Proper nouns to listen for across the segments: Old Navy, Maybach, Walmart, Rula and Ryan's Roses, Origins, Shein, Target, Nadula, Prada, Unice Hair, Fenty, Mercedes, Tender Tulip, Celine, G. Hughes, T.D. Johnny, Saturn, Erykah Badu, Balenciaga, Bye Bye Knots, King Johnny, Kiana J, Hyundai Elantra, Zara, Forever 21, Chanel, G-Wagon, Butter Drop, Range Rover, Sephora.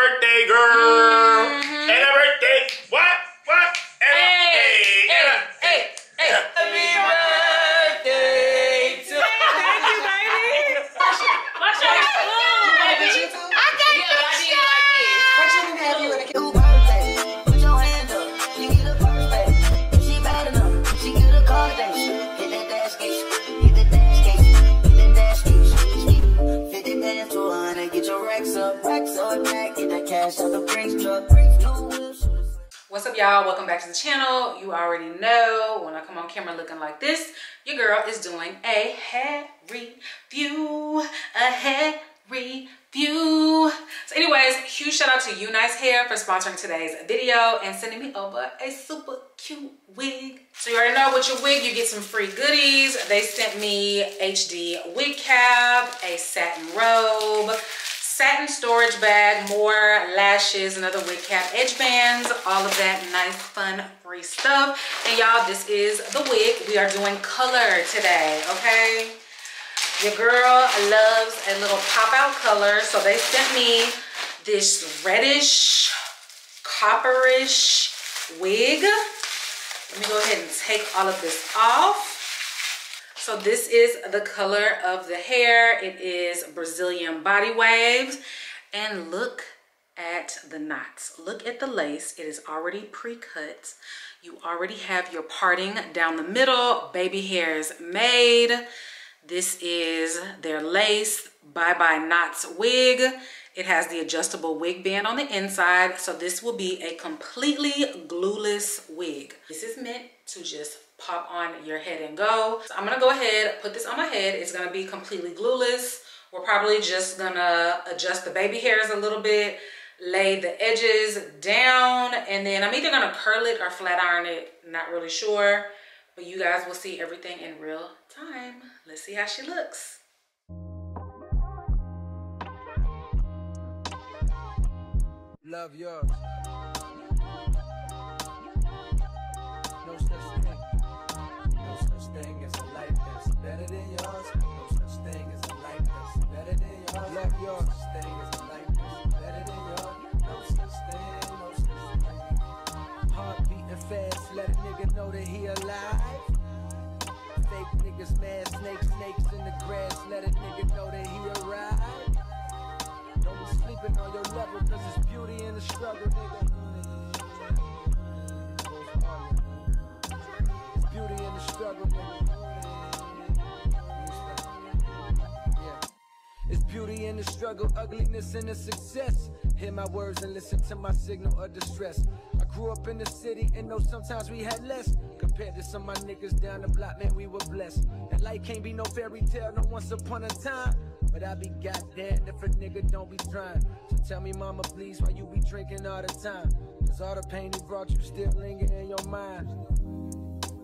birthday, girl. Happy birthday. What? What? Hey. Happy birthday to you. Thank you, baby. Watch your food. You want a picture too? I got you. Yeah, I need it like this. What you gonna have you in a cute birthday? Put your hands up. You get a birthday. If she bad enough, she get a call day. Get that dash case. Get that dash case. Get that dash case. 50 bands to 100. Get your racks up. Racks up back. Get that cash out the Brinks truck. What's up, y'all? Welcome back to the channel. You already know when I come on camera looking like this, your girl is doing a hair review. So anyways, huge shout out to Unice Hair for sponsoring today's video and sending me over a super cute wig. So you already know, with your wig, you get some free goodies. They sent me HD wig cap, a satin robe, satin storage bag, more lashes, another wig cap, edge bands, all of that nice, fun, free stuff. And y'all, this is the wig. We are doing color today, okay? Your girl loves a little pop-out color, so they sent me this reddish, copperish wig. Let me go ahead and take all of this off. So this is the color of the hair. It is Brazilian body waves. And look at the knots. Look at the lace. It is already pre-cut. You already have your parting down the middle. Baby hairs made. This is their lace Bye Bye Knots wig. It has the adjustable wig band on the inside. So this will be a completely glueless wig. This is meant to just pop on your head and go. So I'm gonna go ahead, put this on my head. It's gonna be completely glueless. We're probably just gonna adjust the baby hairs a little bit, lay the edges down, and then I'm either gonna curl it or flat iron it, not really sure. But you guys will see everything in real time. Let's see how she looks. Love yours. Ugliness and the success. Hear my words and listen to my signal of distress. I grew up in the city and know sometimes we had less. Compared to some of my niggas down the block, man, we were blessed. And life can't be no fairy tale, no once upon a time. But I be goddamn if a nigga don't be trying. So tell me, mama, please, why you be drinking all the time? Cause all the pain you brought you still linger in your mind.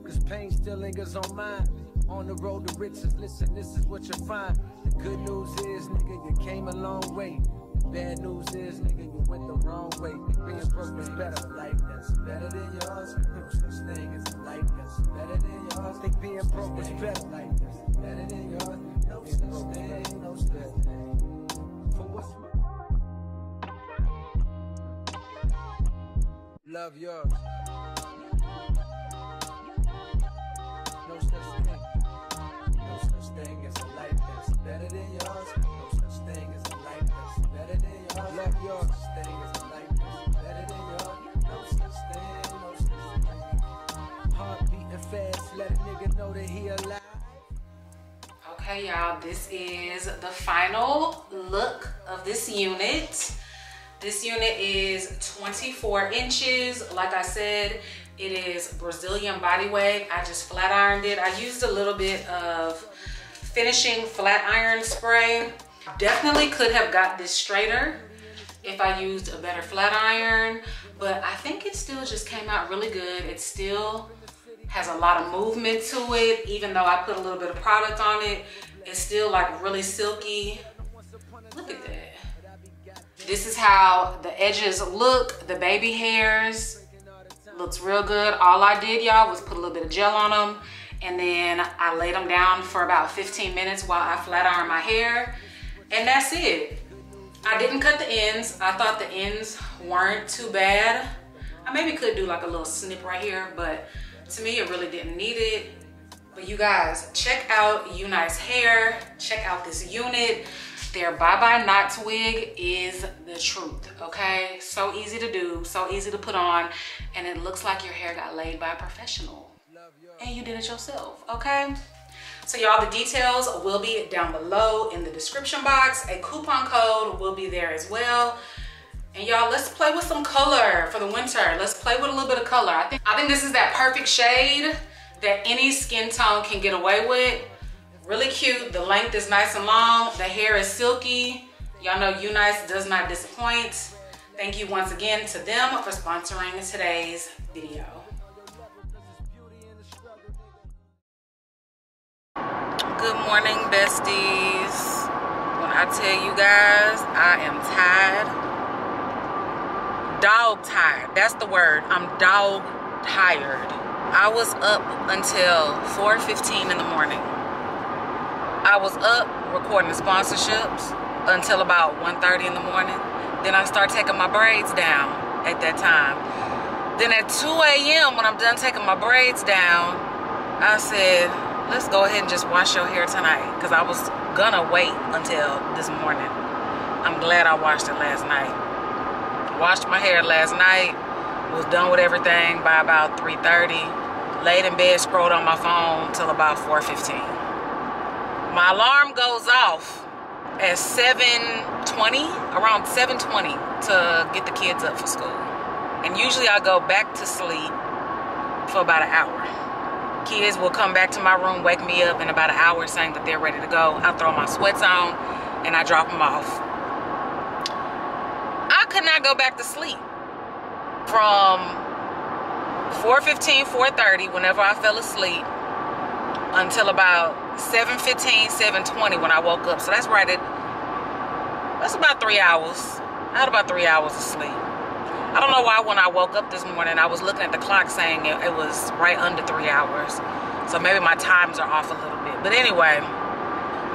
Cause pain still lingers on mine. On the road to riches, listen, this is what you find. The good news is, nigga, you came a long way. The bad news is, nigga, you went the wrong way. Being broke is better. Life that's better than yours. No such thing as a life that's better than yours. Think being broke is better. Life that's better than yours. No such thing, no such thing. For what? Love yours. Okay, y'all, this is the final look of this unit. This unit is 24 inches. Like I said, it is Brazilian body wave. I just flat ironed it. I used a little bit of finishing flat iron spray. Definitely could have got this straighter if I used a better flat iron, but I think it still just came out really good. It still has a lot of movement to it. Even though I put a little bit of product on it, it's still like really silky. Look at that. This is how the edges look. The baby hairs looks real good. All I did, y'all, was put a little bit of gel on them, and then I laid them down for about 15 minutes while I flat ironed my hair, and that's it. I didn't cut the ends. I thought the ends weren't too bad. I maybe could do like a little snip right here, but to me it really didn't need it. But you guys, check out Unice Hair. Check out this unit. Their Bye Bye Knots wig is the truth, okay? So easy to do, so easy to put on, and it looks like your hair got laid by a professional. And you did it yourself, okay? So y'all, the details will be down below in the description box. A coupon code will be there as well. And y'all, let's play with some color for the winter. Let's play with a little bit of color. I think this is that perfect shade that any skin tone can get away with. Really cute, the length is nice and long, the hair is silky. Y'all know Unice does not disappoint. Thank you once again to them for sponsoring today's video. Good morning, besties. When I tell you guys, I am tired. Dog tired, that's the word. I'm dog tired. I was up until 4:15 in the morning. I was up recording the sponsorships until about 1:30 in the morning. Then I start taking my braids down at that time. Then at 2 a.m. when I'm done taking my braids down, I said, let's go ahead and just wash your hair tonight, because I was gonna wait until this morning. I'm glad I washed it last night. Washed my hair last night, was done with everything by about 3:30. Laid in bed, scrolled on my phone till about 4:15. My alarm goes off at 7:20, around 7:20, to get the kids up for school. And usually I go back to sleep for about an hour. Kids will come back to my room, wake me up in about an hour saying that they're ready to go. I throw my sweats on and I drop them off. I could not go back to sleep from 4:15, 4:30, whenever I fell asleep, until about 7:15, 7:20 when I woke up. So that's right at, that's about 3 hours. I had about 3 hours of sleep. I don't know why when I woke up this morning, I was looking at the clock saying it was right under 3 hours. So maybe my times are off a little bit. But anyway,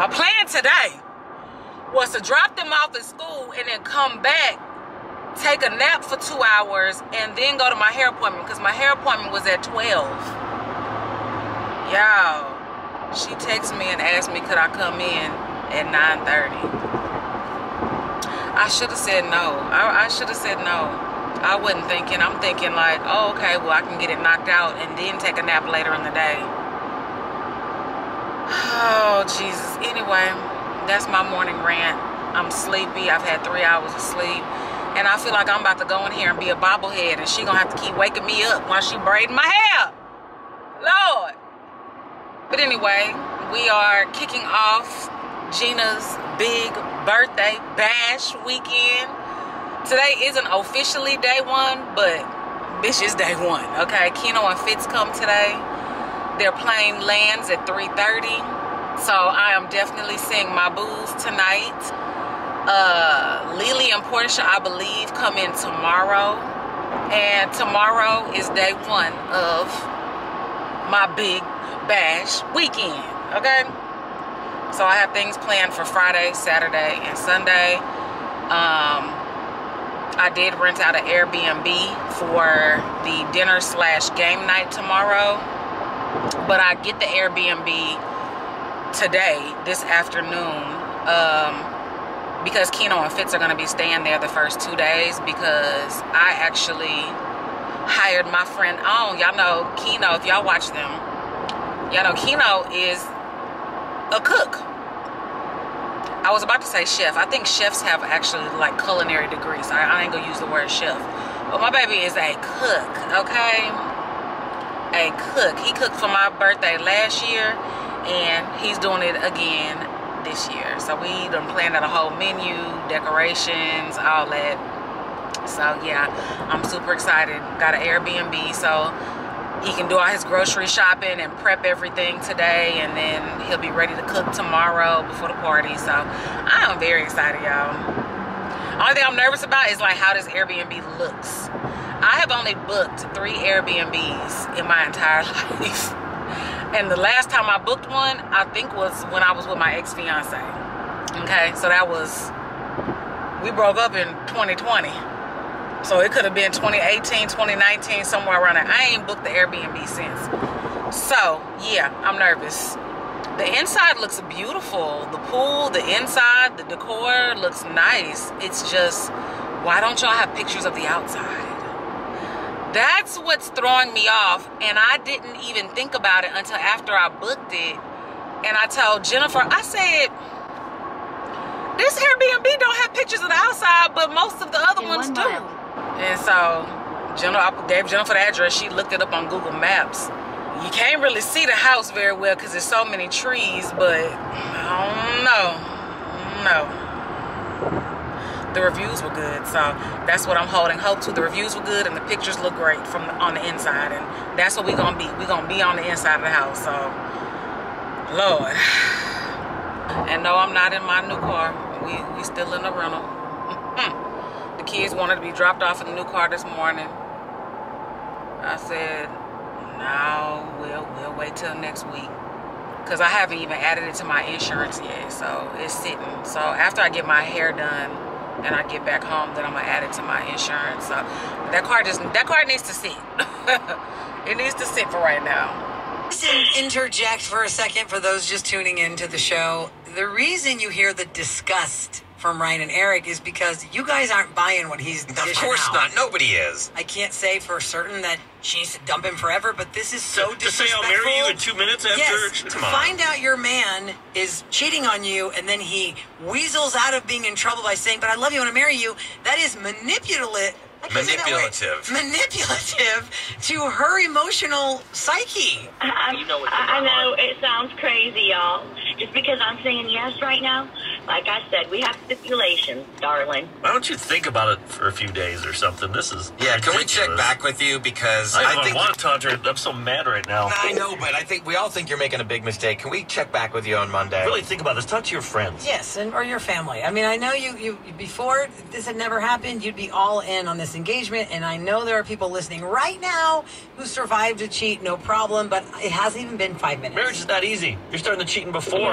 my plan today was to drop them off at school and then come back, take a nap for 2 hours, and then go to my hair appointment, because my hair appointment was at 12. Y'all, she texted me and asked me could I come in at 9:30. I should have said no. I should have said no. I wasn't thinking. I'm thinking like, oh, okay, well, I can get it knocked out and then take a nap later in the day. Oh, Jesus. Anyway, that's my morning rant. I'm sleepy. I've had 3 hours of sleep. And I feel like I'm about to go in here and be a bobblehead, and she gonna have to keep waking me up while she braiding my hair. Lord. But anyway, we are kicking off Gina's big birthday bash weekend. Today isn't officially day one, but bitch, it's day one, okay? Keno and Fitz come today. Their plane lands at 3:30, so I am definitely seeing my booze tonight. Lily and Portia, I believe, come in tomorrow, and tomorrow is day one of my big bash weekend, okay? So I have things planned for Friday, Saturday, and Sunday. I did rent out an Airbnb for the dinner/game night tomorrow, but I get the Airbnb today, this afternoon, because Keno and Fitz are going to be staying there the first 2 days, because I actually hired my friend on. Y'all know Keno, if y'all watch them, y'all know Keno is a cook. I was about to say chef. I think chefs have actually like culinary degrees. So I ain't gonna use the word chef. But my baby is a cook, okay? A cook. He cooked for my birthday last year, and he's doing it again this year. So we done planned out a whole menu, decorations, all that. So yeah, I'm super excited. Got an Airbnb, so he can do all his grocery shopping and prep everything today, and then he'll be ready to cook tomorrow before the party. So I am very excited, y'all. Only thing I'm nervous about is like how this Airbnb looks. I have only booked 3 Airbnbs in my entire life. And the last time I booked one, I think was when I was with my ex-fiance. Okay, so that was we broke up in 2020. So it could have been 2018, 2019, somewhere around there. I ain't booked the Airbnb since. So, yeah, I'm nervous. The inside looks beautiful. The pool, the inside, the decor looks nice. It's just, why don't y'all have pictures of the outside? That's what's throwing me off. And I didn't even think about it until after I booked it. And I told Jennifer, I said, this Airbnb don't have pictures of the outside, but most of the other ones do. And so I gave Jennifer the address. She looked it up on Google Maps. You can't really see the house very well because there's so many trees, but I don't know. The reviews were good, so that's what I'm holding hope to. The reviews were good and the pictures look great from on the inside, and that's what we're gonna be. We're gonna be on the inside of the house, so Lord. And no, I'm not in my new car. We still in the rental. The kids wanted to be dropped off in the new car this morning. I said, no, we'll wait till next week, because I haven't even added it to my insurance yet, so it's sitting. So after I get my hair done and I get back home, then I'm gonna add it to my insurance. So that car needs to sit. It needs to sit for right now. Just interject for a second for those just tuning into the show. The reason you hear the disgust from Ryan and Eric is because you guys aren't buying what he's dishing out. Of course not. Nobody is. I can't say for certain that she needs to dump him forever, but this is so disrespectful. To say I'll marry you in 2 minutes after? Yes, to find out your man is cheating on you and then he weasels out of being in trouble by saying, but I love you and I marry you. That is manipulative. Manipulative to her emotional psyche. I know it sounds crazy, y'all. Just because I'm saying yes right now, like I said, we have stipulations, darling. Why don't you think about it for a few days or something? This is ridiculous. Can we check back with you, because I want to talk to her. I'm so mad right now. I know, but I think we all think you're making a big mistake. Can we check back with you on Monday? Really think about this. Talk to your friends. Yes, and or your family. I mean, I know you before this had never happened, you'd be all in on this engagement, and I know there are people listening right now who survived a cheat, no problem, but it hasn't even been 5 minutes. Marriage is not easy. You're starting the cheating before. Yeah,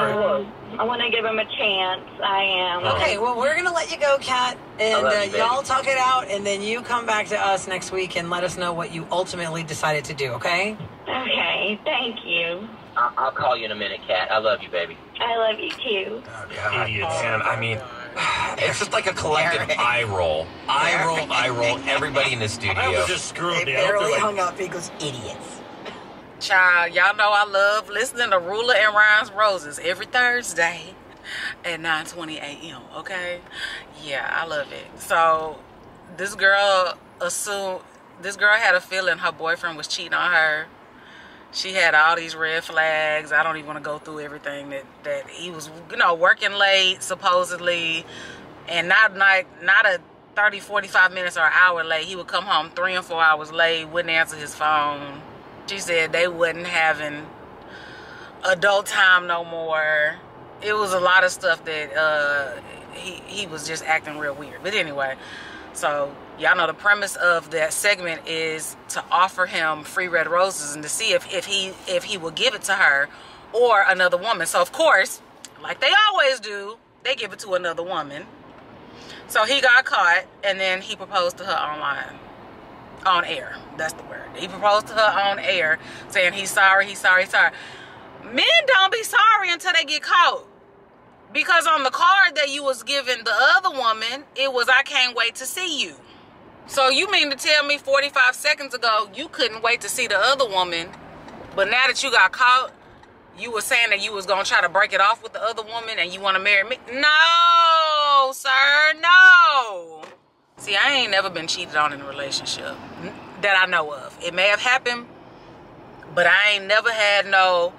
I want to give him a chance. I am. Okay, well, we're going to let you go, Kat, and y'all talk it out, and then you come back to us next week and let us know what you ultimately decided to do, okay? Okay, thank you. I'll call you in a minute, Kat. I love you, baby. I love you, too. God, yeah, I mean, it's just like a collective eye roll. Eye roll, everybody in the studio. I was just screwed. They barely hung up because idiots. Child, y'all know I love listening to Rula and Ryan's Roses every Thursday at 9:20 a.m. Okay, yeah, I love it. So this girl had a feeling her boyfriend was cheating on her. She had all these red flags. I don't even want to go through everything that he was, working late supposedly, and not a 30, 45 minutes or an hour late. He would come home 3 and 4 hours late. Wouldn't answer his phone. She said they wasn't having adult time no more. It was a lot of stuff that he was just acting real weird. But anyway, so y'all know the premise of that segment is to offer him free red roses and to see if he will give it to her or another woman. So of course, like they always do, they give it to another woman. So he got caught, and then he proposed to her online. On air, that's the word. He proposed to her on air, saying he's sorry. Men don't be sorry until they get caught, because on the card that you was giving the other woman, it was I can't wait to see you. So you mean to tell me 45 seconds ago you couldn't wait to see the other woman, but now that you got caught, you were saying that you was gonna try to break it off with the other woman and you want to marry me? No, sir, no. See, I ain't never been cheated on in a relationship that I know of. It may have happened, but I ain't never had no,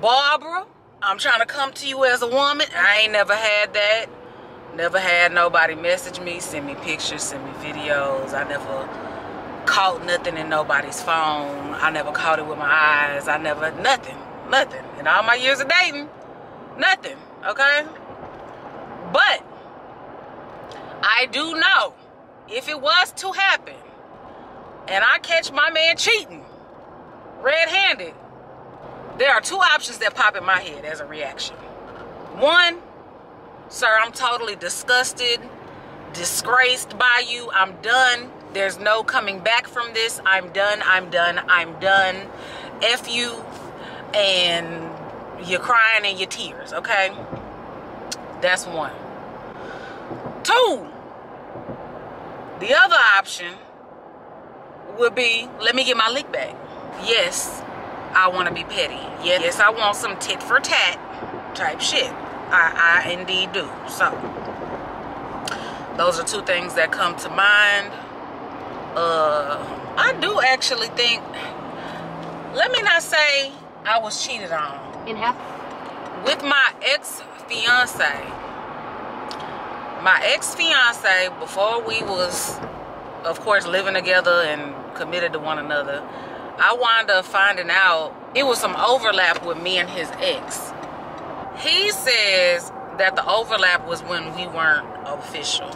Barbara, I'm trying to come to you as a woman. I ain't never had that. Never had nobody message me, send me pictures, send me videos. I never caught nothing in nobody's phone. I never caught it with my eyes. I never, nothing. In all my years of dating, nothing, okay? But I do know if it was to happen and I catch my man cheating red-handed, there are two options that pop in my head as a reaction. One, Sir, I'm totally disgusted, disgraced by you. I'm done. There's no coming back from this. I'm done. I'm done. I'm done. F you. And you're crying in your tears, okay? That's one. Two, the other option would be, let me get my lick back. Yes, I want to be petty. Yes, I want some tit for tat type shit. I indeed do. So those are two things that come to mind. I do actually think, let me not say I was cheated on. In half. With my ex-fiance. My ex-fiance, before we was, of course, living together and committed to one another, I wound up finding out it was some overlap with me and his ex. He says that the overlap was when we weren't official,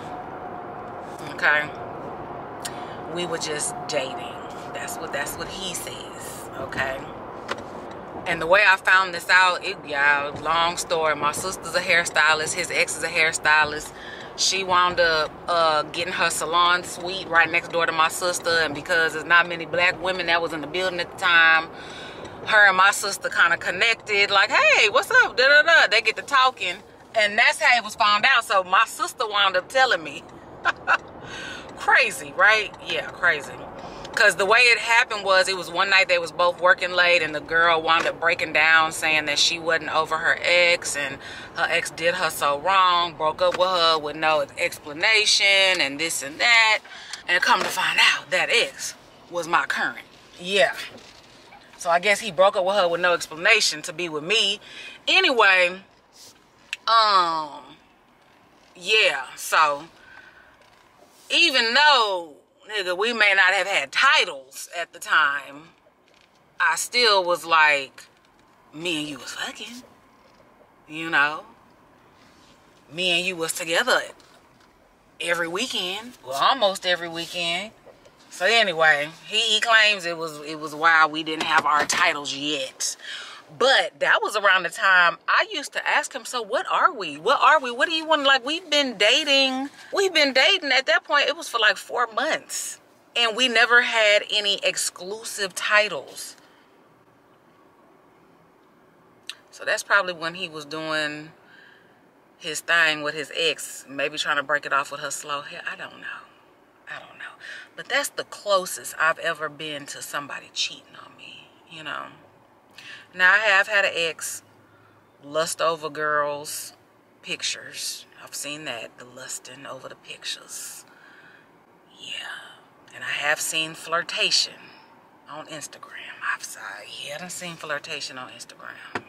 okay? We were just dating. That's what he says, okay? And the way I found this out, y'all, long story. My sister's a hairstylist. His ex is a hairstylist. She wound up getting her salon suite right next door to my sister. And because there's not many black women that was in the building at the time, her and my sister kind of connected. Like, hey, what's up? Da da da. They get to talking. And that's how it was found out. So my sister wound up telling me. Crazy, right? Yeah, crazy. Because the way it happened was, it was one night they was both working late and the girl wound up breaking down, saying that she wasn't over her ex and her ex did her so wrong, broke up with her with no explanation and this and that. And come to find out, that ex was my current. Yeah. So I guess he broke up with her with no explanation to be with me. Anyway, yeah, so even though, nigga, we may not have had titles at the time, I still was like, me and you was fucking, you know? Me and you was together every weekend, well, almost every weekend. So anyway, he claims it was why we didn't have our titles yet. But that was around the time I used to ask him, so what are we? What are we? What do you want? Like, we've been dating. We've been dating. At that point, it was for like 4 months. And we never had any exclusive titles. So that's probably when he was doing his thing with his ex. Maybe trying to break it off with her slow hair. I don't know. I don't know. But that's the closest I've ever been to somebody cheating on me, you know. Now, I have had an ex lust over girls' pictures. I've seen that, the lusting over the pictures. Yeah. And I have seen flirtation on Instagram. I haven't seen flirtation on Instagram. Yeah.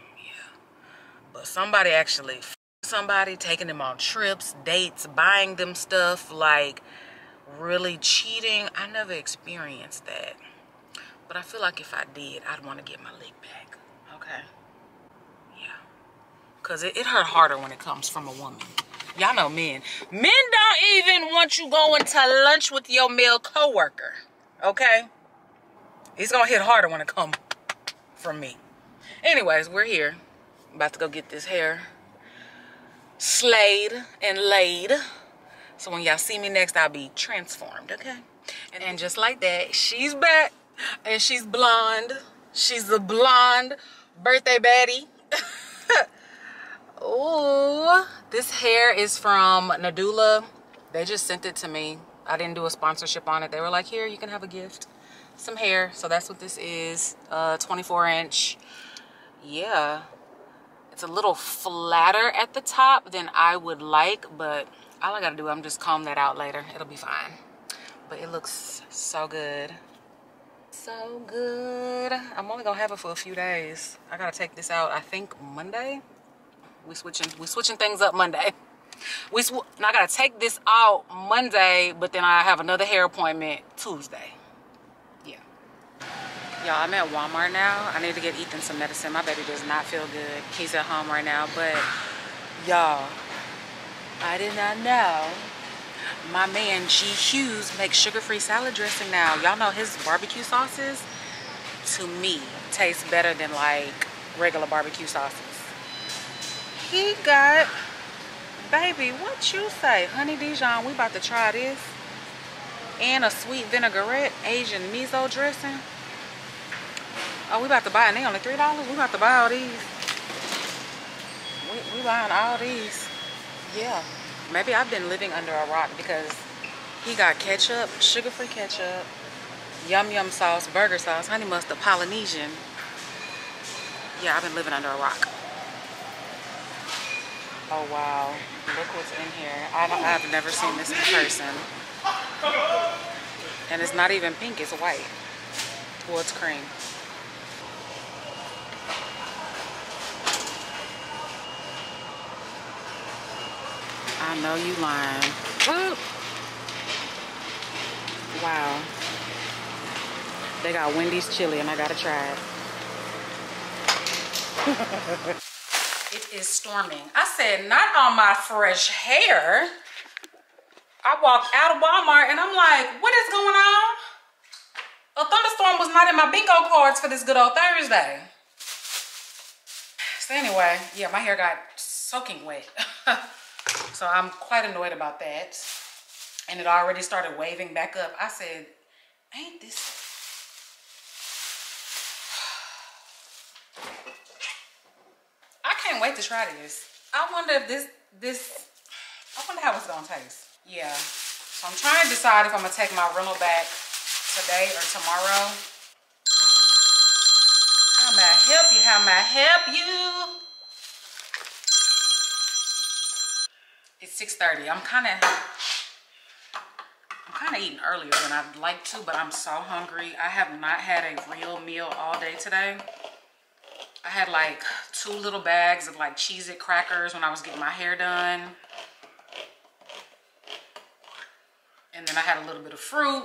But somebody actually somebody, taking them on trips, dates, buying them stuff, like really cheating. I never experienced that. But I feel like if I did, I'd want to get my lick back. Okay. Yeah. Because it hurt harder when it comes from a woman. Y'all know men. Men don't even want you going to lunch with your male coworker. Okay. It's going to hit harder when it comes from me. Anyways, we're here. I'm about to go get this hair slayed and laid. So when y'all see me next, I'll be transformed. Okay. And just like that, she's back. And she's blonde. She's a blonde birthday baddie. Ooh, this hair is from Nadula. They just sent it to me. I didn't do a sponsorship on it. They were like, here, you can have a gift. Some hair. So that's what this is. 24 inch. Yeah. It's a little flatter at the top than I would like. But all I got to do, I'm just comb that out later. It'll be fine. But it looks so good. So good. I'm only gonna have it for a few days. I gotta take this out, I think Monday. We switching things up Monday. And I gotta take this out Monday, but then I have another hair appointment Tuesday. Yeah. Y'all, I'm at Walmart now. I need to get Ethan some medicine. My baby does not feel good. He's at home right now, but y'all, I did not know my man G. Hughes makes sugar-free salad dressing now. Y'all know his barbecue sauces, to me, taste better than like regular barbecue sauces. He got Baby, what you say? Honey Dijon, we about to try this. And a sweet vinaigrette, Asian miso dressing. Oh, we about to buy, and they only $3. We about to buy all these. We buying all these. Yeah. Maybe I've been living under a rock because he got ketchup, sugar-free ketchup, yum-yum sauce, burger sauce, honey mustard, Polynesian. Yeah, I've been living under a rock. Oh, wow. Look what's in here. I've never seen this in person. And it's not even pink, it's white. Well, it's cream. I know you lying. Whoop. Wow. They got Wendy's chili and I gotta try it. It is storming. I said, not on my fresh hair. I walked out of Walmart and I'm like, what is going on? A thunderstorm was not in my bingo cards for this good old Thursday. So anyway, yeah, my hair got soaking wet. So I'm quite annoyed about that. And it already started waving back up. I said, ain't this... I can't wait to try this. I wonder if this... I wonder how it's gonna taste. Yeah, so I'm trying to decide if I'm gonna take my rental back today or tomorrow. How may I help you? How may I help you? It's 6:30. I'm kind of eating earlier than I'd like to, but I'm so hungry. I have not had a real meal all day today. I had like 2 little bags of like Cheez-It crackers when I was getting my hair done. And then I had a little bit of fruit.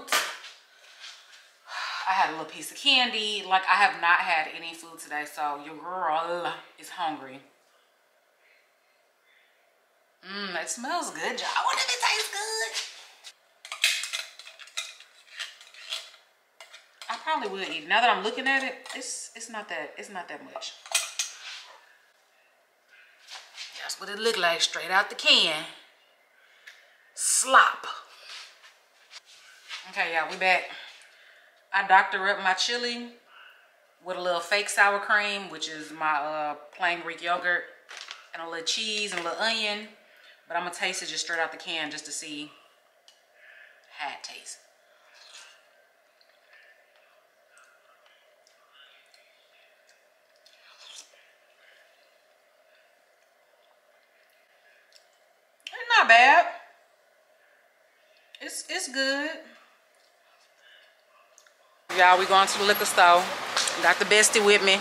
I had a little piece of candy. Like, I have not had any food today, so your girl is hungry. Mmm, it smells good, y'all. I wonder if it tastes good. I probably would eat. Now that I'm looking at it, it's not that much. That's what it looked like straight out the can. Slop. Okay, y'all, we back. I doctor up my chili with a little fake sour cream, which is my plain Greek yogurt, and a little cheese and a little onion. But I'm gonna taste it just straight out the can just to see how it tastes. It's not bad. It's good. Y'all, we going to the liquor store. Got the bestie with me.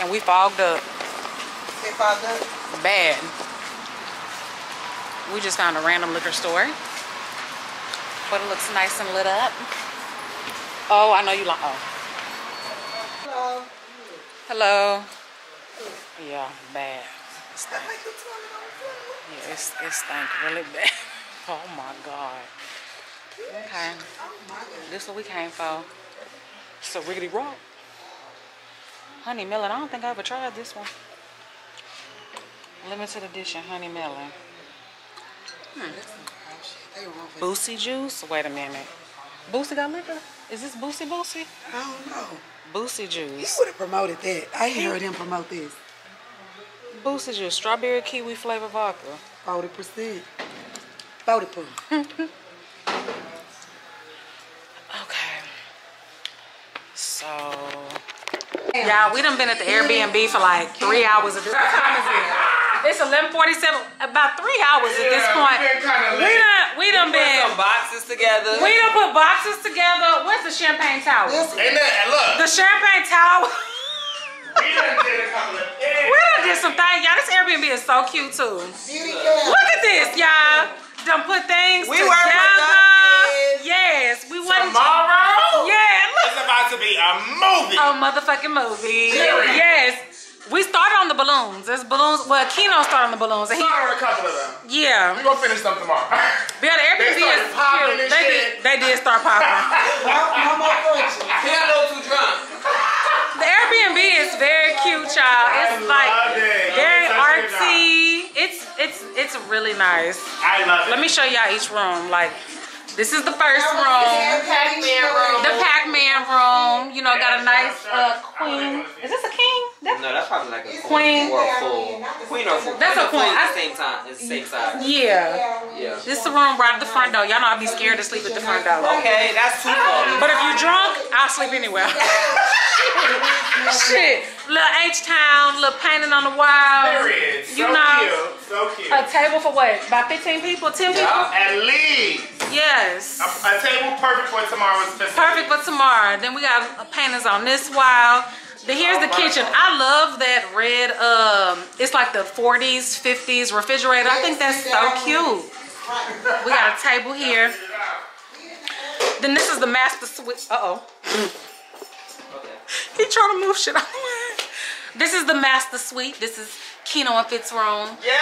And we fogged up. They fogged up? Bad. We just found a random liquor store. But it looks nice and lit up. Oh, I know you like, oh. Hello. Hello. Yeah, bad. It stinks. Yeah, it stinks really bad. Oh my God. Okay, this is what we came for. It's a riggedy rock. Honey melon, I don't think I ever tried this one. Limited edition honey melon. Boosie juice? Wait a minute. Boosie got liquor? Is this Boosie Boosie? I don't know. Boosie juice. He would have promoted that. I ain't heard him promote this. Boosie juice, strawberry kiwi flavor vodka. 40%. 40%. So, y'all, we done been at the Airbnb for like 3 hours. It's 11:47, about 3 hours at this point. We done been. Put some boxes together. We done put boxes together. Where's the champagne tower? The champagne tower. We done did some things. Y'all, this Airbnb is so cute too. Look at this, y'all. Done put things together. Yes, we want tomorrow. Yeah, look. It's about to be a movie. A motherfucking movie. Seriously. Yes, we started on the balloons. There's balloons. Well, Keno started on the balloons. And started a couple of them. Yeah, we gonna finish them tomorrow. Yeah, the Airbnb is popping. They did start popping. Keno too drunk. The Airbnb is very cute, y'all. It's like very artsy. It's really nice. I love it. Let me show y'all each room. Like, this is the first room. The Pac-Man room. You know, got a nice queen. Is this a king? No, that's probably like a queen or a fool. Queen or fool. That's a queen. At the same time. It's the same size. Yeah. Yeah. This is the room right at the front door. Y'all know I'd be scared to sleep at the front door. Okay, that's too long. But if you're drunk, I'll sleep anywhere. Shit. Little H-Town, little painting on the wall. There it is. You know. So cute. A table for what? About 15 people? 10 people? At least. Yes. A table perfect for tomorrow's festival. Perfect for tomorrow. Then we got paintings on this wall. Then here's the kitchen. I love that red, it's like the 40s, 50s refrigerator. I think that's so cute. We got a table here. Then this is the master suite. He trying to move shit. This is the master suite. This is Keno and Fitz room. Yes.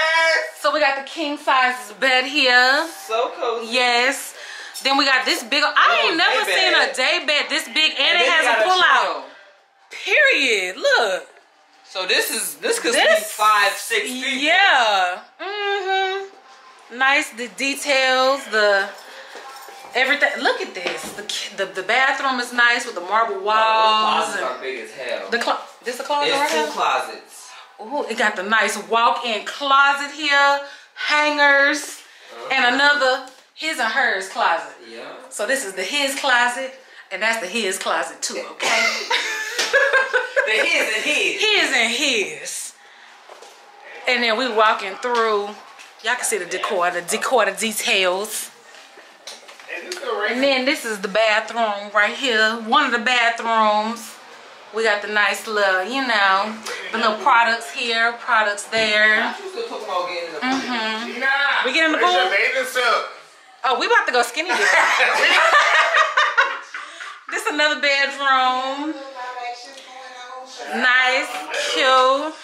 So we got the king size bed here. So cozy. Yes. Then we got this big. I ain't never seen a day bed this big, and it has a pull out. Period. Look. So this could be 5, 6 people. Yeah. Mm-hmm. Nice. The details. The everything. Look at this. The bathroom is nice with the marble walls. The closets are big as hell. This a closet right here? It's 2 closets. Oh, it got the nice walk-in closet here, hangers, and another his and hers closet. Yeah. So this is the his closet, and that's the his closet too, okay? The his and his. His and his. And then we walking through. Y'all can see the decor, the details. And then this is the bathroom right here, one of the bathrooms. We got the nice little, you know, the little products here, products there. Mm-hmm. We get in the pool? Oh, we about to go skinny dip. This is another bedroom. Nice, cute.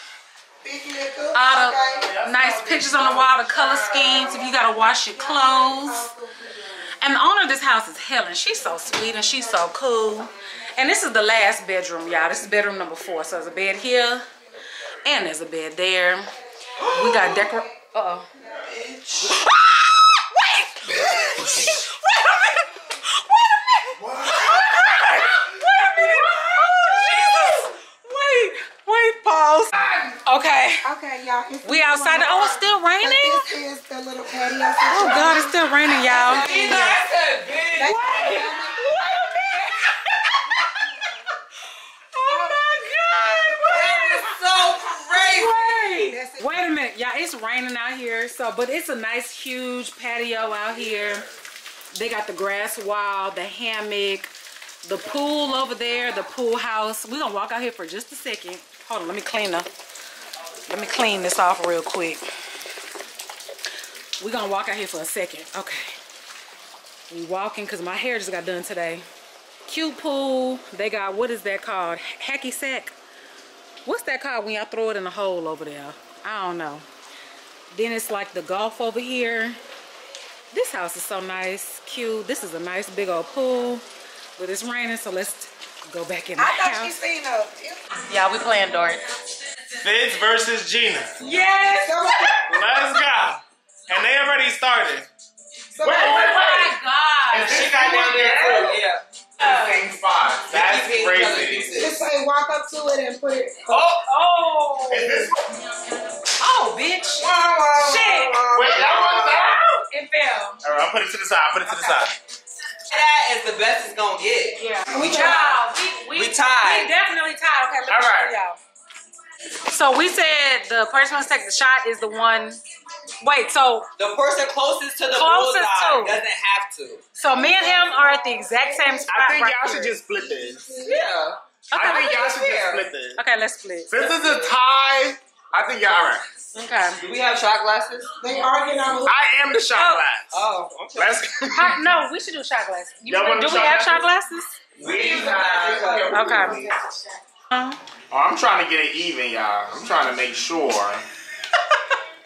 All the nice pictures on the wall, the color schemes, if you got to wash your clothes. And the owner of this house is Helen. She's so sweet and she's so cool. And this is the last bedroom, y'all. This is bedroom number 4. So there's a bed here, and there's a bed there. We got decor. Uh oh. Bitch. Wait. Bitch. Wait a minute. Wait a minute. What? Wait a minute. Oh Jesus. Wait. Wait. Pause. Okay. Okay, y'all. We outside. Oh, it's still raining. This is the little patio. Oh God, it's still raining, y'all. Wait. Wait a minute, y'all, it's raining out here, but it's a nice huge patio out here. They got the grass wall, the hammock, the pool over there, the pool house. We're gonna walk out here for just a second. Hold on, let me clean this off real quick. We're gonna walk out here for a second. Okay. We walking because my hair just got done today. Cute pool. They got, what is that called? Hacky sack. What's that called when y'all throw it in a hole over there? I don't know. Then it's like the golf over here. This house is so nice, cute. This is a nice big old pool, but it's raining, so let's go back in the house. I thought you seen us. Yeah, we playing darts. Fitz versus Gina. Yes. Let's go. And they already started. Wait. Oh my God. And she got down there too. Yeah. Same spot. That's crazy. Just like walk up to it and put it. Oh! Is this? Oh, bitch! Shit! Wait, that one fell. It fell. All right, I'll put it to the side. Put it to the side. That is the best it's gonna get. Yeah. We tied. We definitely tied. Okay, let me show y'all. So we said the person who takes the shot is the one. Wait, so the person closest to the bullseye doesn't have to. So me and him are at the exact same spot. I think y'all should just split this. Yeah. Okay, I think y'all should just split this. Okay, let's split. Since it's a tie, I think y'all are right. Okay. Do we have shot glasses? They are getting on. I am the shot glass. Oh, okay. No, we should do shot glasses. Do we have shot glasses? We have. Okay. I'm trying to get it even, y'all. I'm trying to make sure.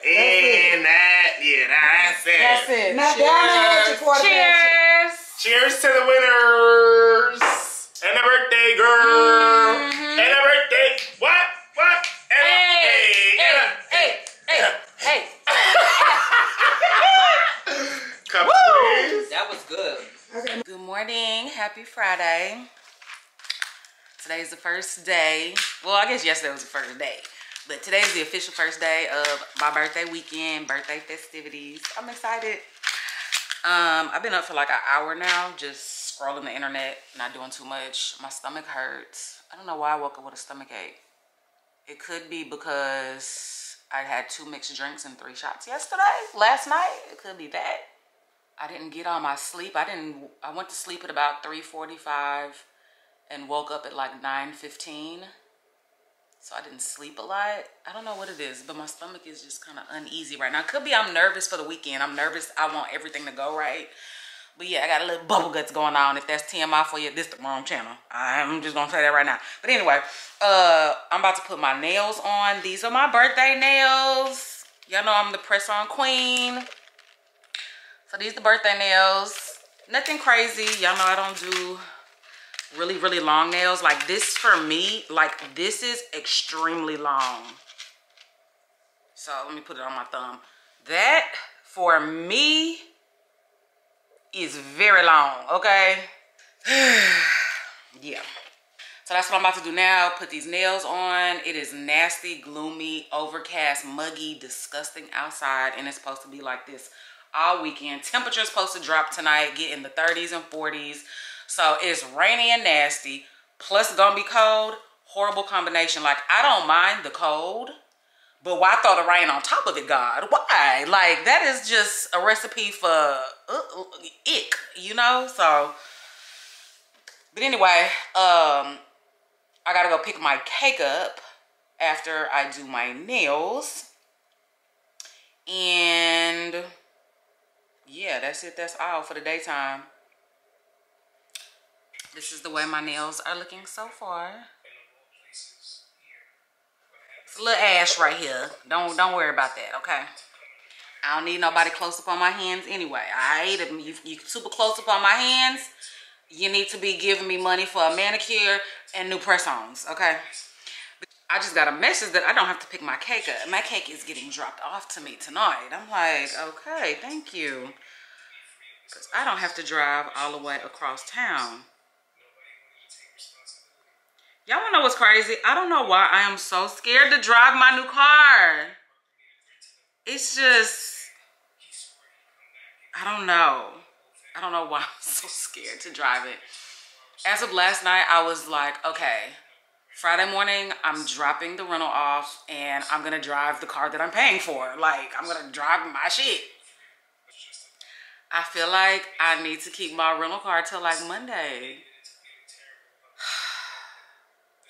And that's it. Now, cheers. Cheers to the winners. And a birthday girl. And a birthday. What? Hey. Hey. Hey. Hey. Hey. That was good. Okay. Good morning. Happy Friday. Today's the first day. Well, I guess yesterday was the first day. But today's the official first day of my birthday weekend, birthday festivities. I'm excited. I've been up for like an hour now, just scrolling the internet, not doing too much. My stomach hurts. I don't know why I woke up with a stomach ache. It could be because I had 2 mixed drinks and 3 shots last night. It could be that. I didn't get all my sleep. I went to sleep at about 3:45 and woke up at like 9:15. So I didn't sleep a lot. I don't know what it is, but my stomach is just kind of uneasy right now. It could be I'm nervous for the weekend. I'm nervous. I want everything to go right. But yeah, I got a little bubble guts going on. If that's TMI for you, this is the wrong channel. I'm just going to say that right now. But anyway, I'm about to put my nails on. These are my birthday nails. Y'all know I'm the press-on queen. So these are the birthday nails. Nothing crazy. Y'all know I don't do really, really long nails. Like this for me, like this is extremely long. So let me put it on my thumb. That for me is very long, okay? Yeah. So that's what I'm about to do now. Put these nails on. It is nasty, gloomy, overcast, muggy, disgusting outside. And it's supposed to be like this all weekend. Temperature is supposed to drop tonight, get in the 30s and 40s. So it's rainy and nasty, plus it's gonna be cold. Horrible combination. Like, I don't mind the cold, but why throw the rain on top of it, God? Why? Like, that is just a recipe for ick, you know? So, but anyway, I gotta go pick my cake up after I do my nails. And yeah, that's it. That's all for the daytime. This is the way my nails are looking so far. It's a little ash right here. Don't worry about that, okay? I don't need nobody close up on my hands anyway. I hate it. You super close up on my hands, you need to be giving me money for a manicure and new press-ons, okay? I just got a message that I don't have to pick my cake up. My cake is getting dropped off to me tonight. I'm like, okay, thank you. Because I don't have to drive all the way across town. Y'all wanna know what's crazy? I don't know why I am so scared to drive my new car. It's just, I don't know. I don't know why I'm so scared to drive it. As of last night, I was like, okay, Friday morning, I'm dropping the rental off and I'm gonna drive the car that I'm paying for. Like, I'm gonna drive my shit. I feel like I need to keep my rental car till like Monday.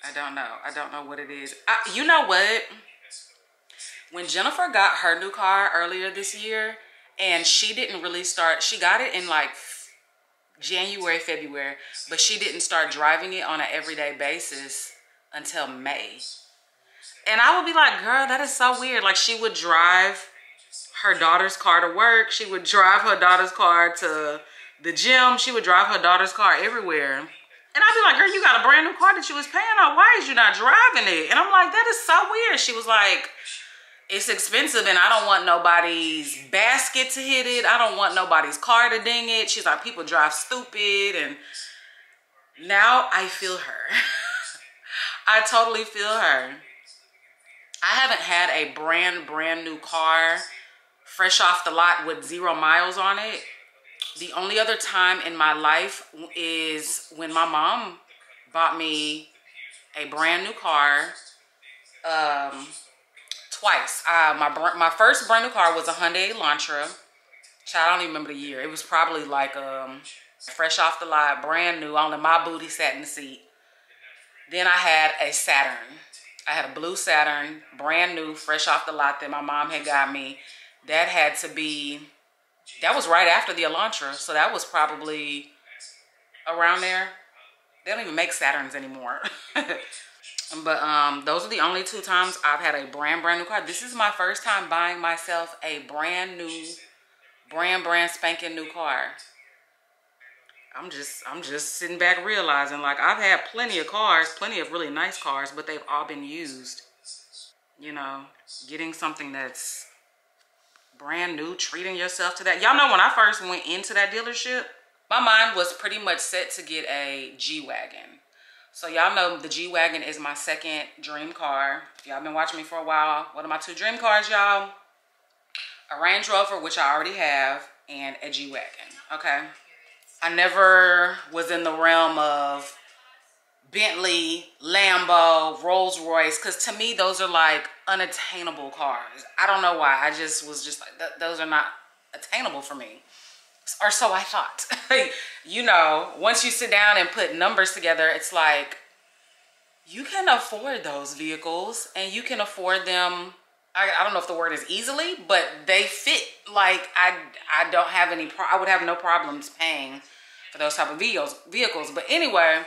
I don't know. I don't know what it is. You know what? When Jennifer got her new car earlier this year, and she didn't really start, she got it in like January, February, but she didn't start driving it on an everyday basis until May. And I would be like, girl, that is so weird. Like, she would drive her daughter's car to work. She would drive her daughter's car to the gym. She would drive her daughter's car everywhere. And I'd be like, girl, you got a brand new car that you was paying on. Why is you not driving it? And I'm like, that is so weird. She was like, it's expensive and I don't want nobody's basket to hit it. I don't want nobody's car to ding it. She's like, people drive stupid. And now I feel her. I totally feel her. I haven't had a brand new car fresh off the lot with 0 miles on it. The only other time in my life is when my mom bought me a brand new car twice. My first brand new car was a Hyundai Elantra. Child, I don't even remember the year. It was probably like fresh off the lot, brand new. Only my booty sat in the seat. Then I had a Saturn. I had a blue Saturn, brand new, fresh off the lot that my mom had got me. That had to be... That was right after the Elantra, so that was probably around there. They don't even make Saturns anymore. But those are the only 2 times I've had a brand new car. This is my first time buying myself a brand new, brand spanking new car. I'm just sitting back realizing, like, I've had plenty of cars, plenty of really nice cars, but they've all been used. You know, getting something that's brand new, treating yourself to that. Y'all know when I first went into that dealership, my mind was pretty much set to get a G-Wagon. So y'all know the G-Wagon is my second dream car. If y'all been watching me for a while, what are my two dream cars, y'all? A Range Rover, which I already have, and a G-Wagon, okay? I never was in the realm of Bentley, Lambo, Rolls Royce, because to me, those are like unattainable cars. I don't know why. I just was just like, those are not attainable for me. Or so I thought. You know, once you sit down and put numbers together, it's like, you can afford those vehicles and you can afford them. I don't know if the word is easily, but they fit. Like, I don't have any, I would have no problems paying for those type of vehicles. But anyway,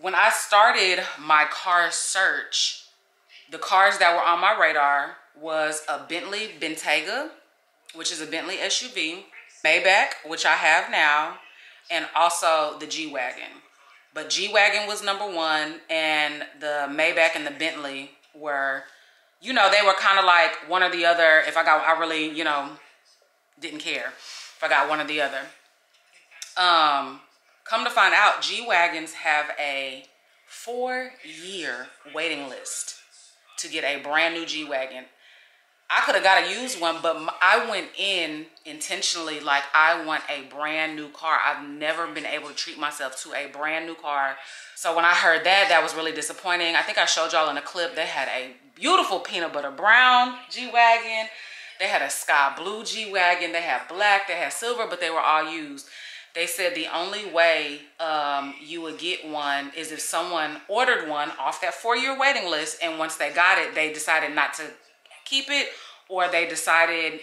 when I started my car search, the cars that were on my radar was a Bentley Bentayga, which is a Bentley SUV, Maybach, which I have now, and also the G-Wagon. But G-Wagon was #1, and the Maybach and the Bentley were, you know, they were kind of like one or the other. If I got, I really, you know, didn't care if I got one or the other. Come to find out, G-Wagons have a 4-year waiting list to get a brand new G-Wagon. I could have got a used one, but I went in intentionally like, I want a brand new car. I've never been able to treat myself to a brand new car. So when I heard that, that was really disappointing. I think I showed y'all in a clip, they had a beautiful peanut butter brown G-Wagon. They had a sky blue G-Wagon. They had black, they had silver, but they were all used. They said the only way you would get one is if someone ordered one off that 4-year waiting list. And once they got it, they decided not to keep it, or they decided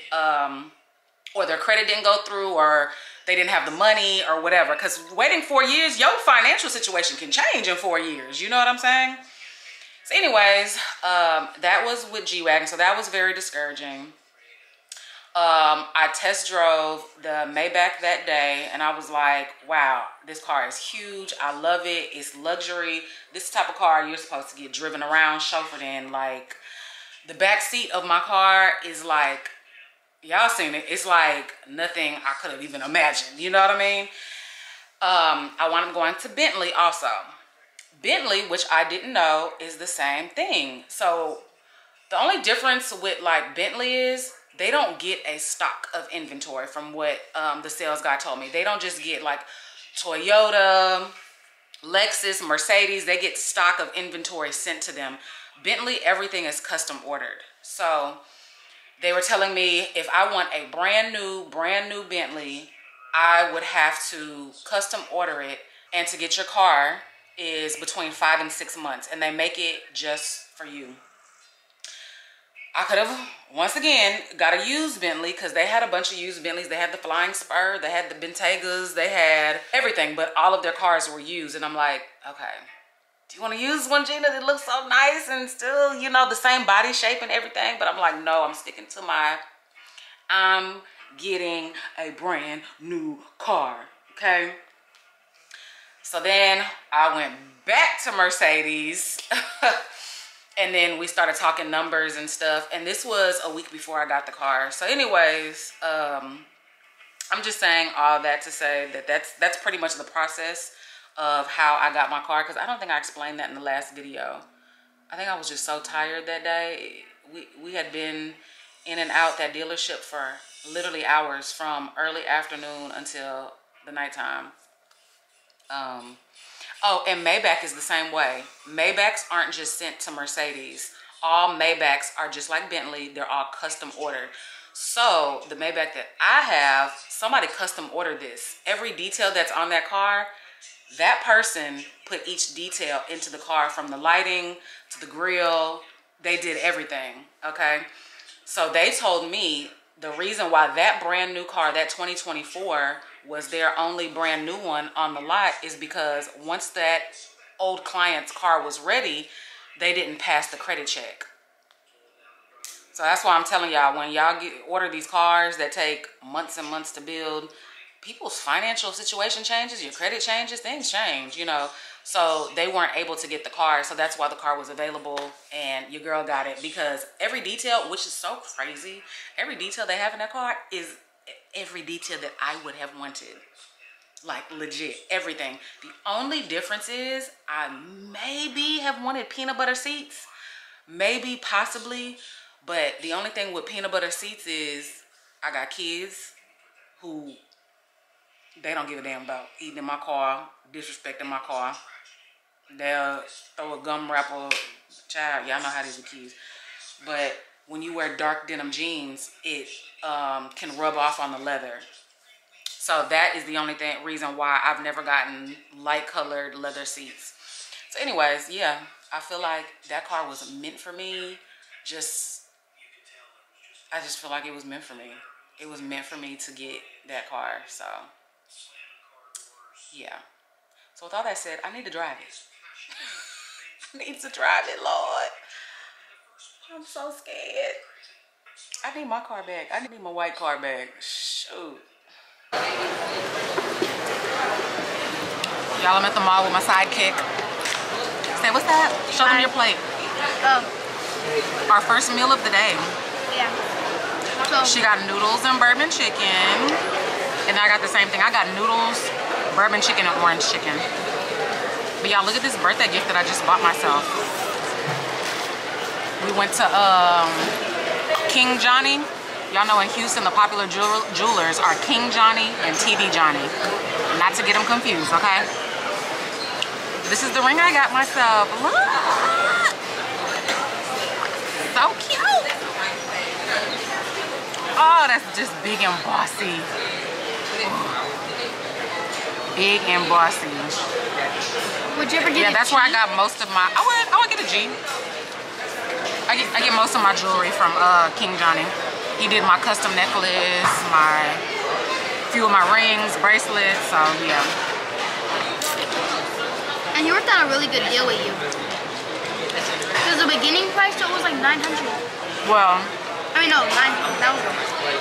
or their credit didn't go through, or they didn't have the money or whatever, because waiting 4 years, your financial situation can change in 4 years, you know what I'm saying? So anyways, that was with G-Wagon, so that was very discouraging. I test drove the Maybach that day and I was like, wow, this car is huge. I love it. It's luxury. This type of car you're supposed to get driven around, chauffeured in, like, the back seat of my car is like, y'all seen it, it's like nothing I could have even imagined, you know what I mean? I wound up going to Bentley also. Bentley, which I didn't know, is the same thing. So the only difference with like Bentley is they don't get a stock of inventory from what the sales guy told me. They don't just get like Toyota, Lexus, Mercedes. They get stock of inventory sent to them. Bentley, everything is custom ordered. So they were telling me if I want a brand new Bentley, I would have to custom order it. And to get your car is between 5 and 6 months. And they make it just for you. I could have, once again, got a used Bentley because they had a bunch of used Bentleys. They had the Flying Spur. They had the Bentaygas. They had everything, but all of their cars were used. And I'm like, okay, do you want to use one, Gina, that looks so nice and still, you know, the same body shape and everything? But I'm like, no, I'm sticking to my, I'm getting a brand new car, okay? So then I went back to Mercedes and then we started talking numbers and stuff. And this was a week before I got the car. So anyways, I'm just saying all that to say that that's pretty much the process of how I got my car, because I don't think I explained that in the last video. I think I was just so tired that day. We had been in and out that dealership for literally hours, from early afternoon until the nighttime. Oh, and Maybach is the same way. Maybachs aren't just sent to Mercedes. All Maybachs are just like Bentley. They're all custom ordered. So the Maybach that I have, somebody custom ordered this. Every detail that's on that car, that person put each detail into the car, from the lighting to the grill. They did everything, okay? So they told me the reason why that brand new car, that 2024, was their only brand new one on the lot is because once that old client's car was ready, they didn't pass the credit check. So that's why I'm telling y'all, when y'all order these cars that take months and months to build, people's financial situation changes, your credit changes, things change, you know. So they weren't able to get the car. So that's why the car was available and your girl got it, because every detail, which is so crazy, every detail they have in that car is every detail that I would have wanted. Like, legit, everything. The only difference is I maybe have wanted peanut butter seats. Maybe, possibly. But the only thing with peanut butter seats is I got kids who they don't give a damn about eating in my car, disrespecting my car. They'll throw a gum wrapper. Child, y'all know how these are kids. But when you wear dark denim jeans, it can rub off on the leather. So that is the only reason why I've never gotten light colored leather seats. So anyways, yeah, I feel like that car was meant for me. I just feel like it was meant for me. It was meant for me to get that car. So yeah. So with all that said, I need to drive it. I need to drive it, Lord. I'm so scared. I need my car back. I need my white car back. Shoot. Y'all, I'm at the mall with my sidekick. Say, what's that? Show them your plate. Oh. Our first meal of the day. Yeah. So she got noodles and bourbon chicken. And I got the same thing. I got noodles, bourbon chicken, and orange chicken. But y'all, look at this birthday gift that I just bought myself. We went to King Johnny. Y'all know in Houston, the popular jewelers are King Johnny and T.D. Johnny. Not to get them confused, okay? This is the ring I got myself. Look! So cute! Oh, that's just big and bossy. Big and bossy. Would you ever get a G? Yeah, that's where I got most of my... I would get a G. I get most of my jewelry from King Johnny. He did my custom necklace, a few of my rings, bracelets, so yeah. And he worked out a really good deal with you. Because the beginning price was like $900. Well. I mean, no, $900. That was the first price.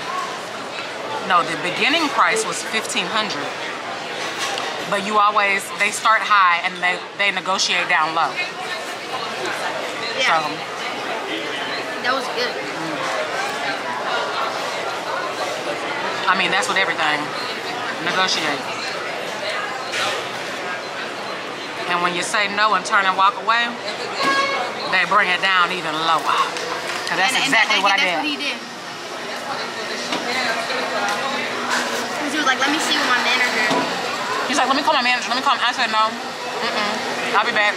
No, the beginning price was $1,500. But you always, they start high and they negotiate down low. Yeah. So. That was good. I mean, that's what everything, negotiate. And when you say no and turn and walk away, they bring it down even lower. Because that's exactly what I did. That's what he did. Because he was like, let me see what my manager. He's like, let me call my manager. Let me call him. I said, no. Mm-mm. I'll be back.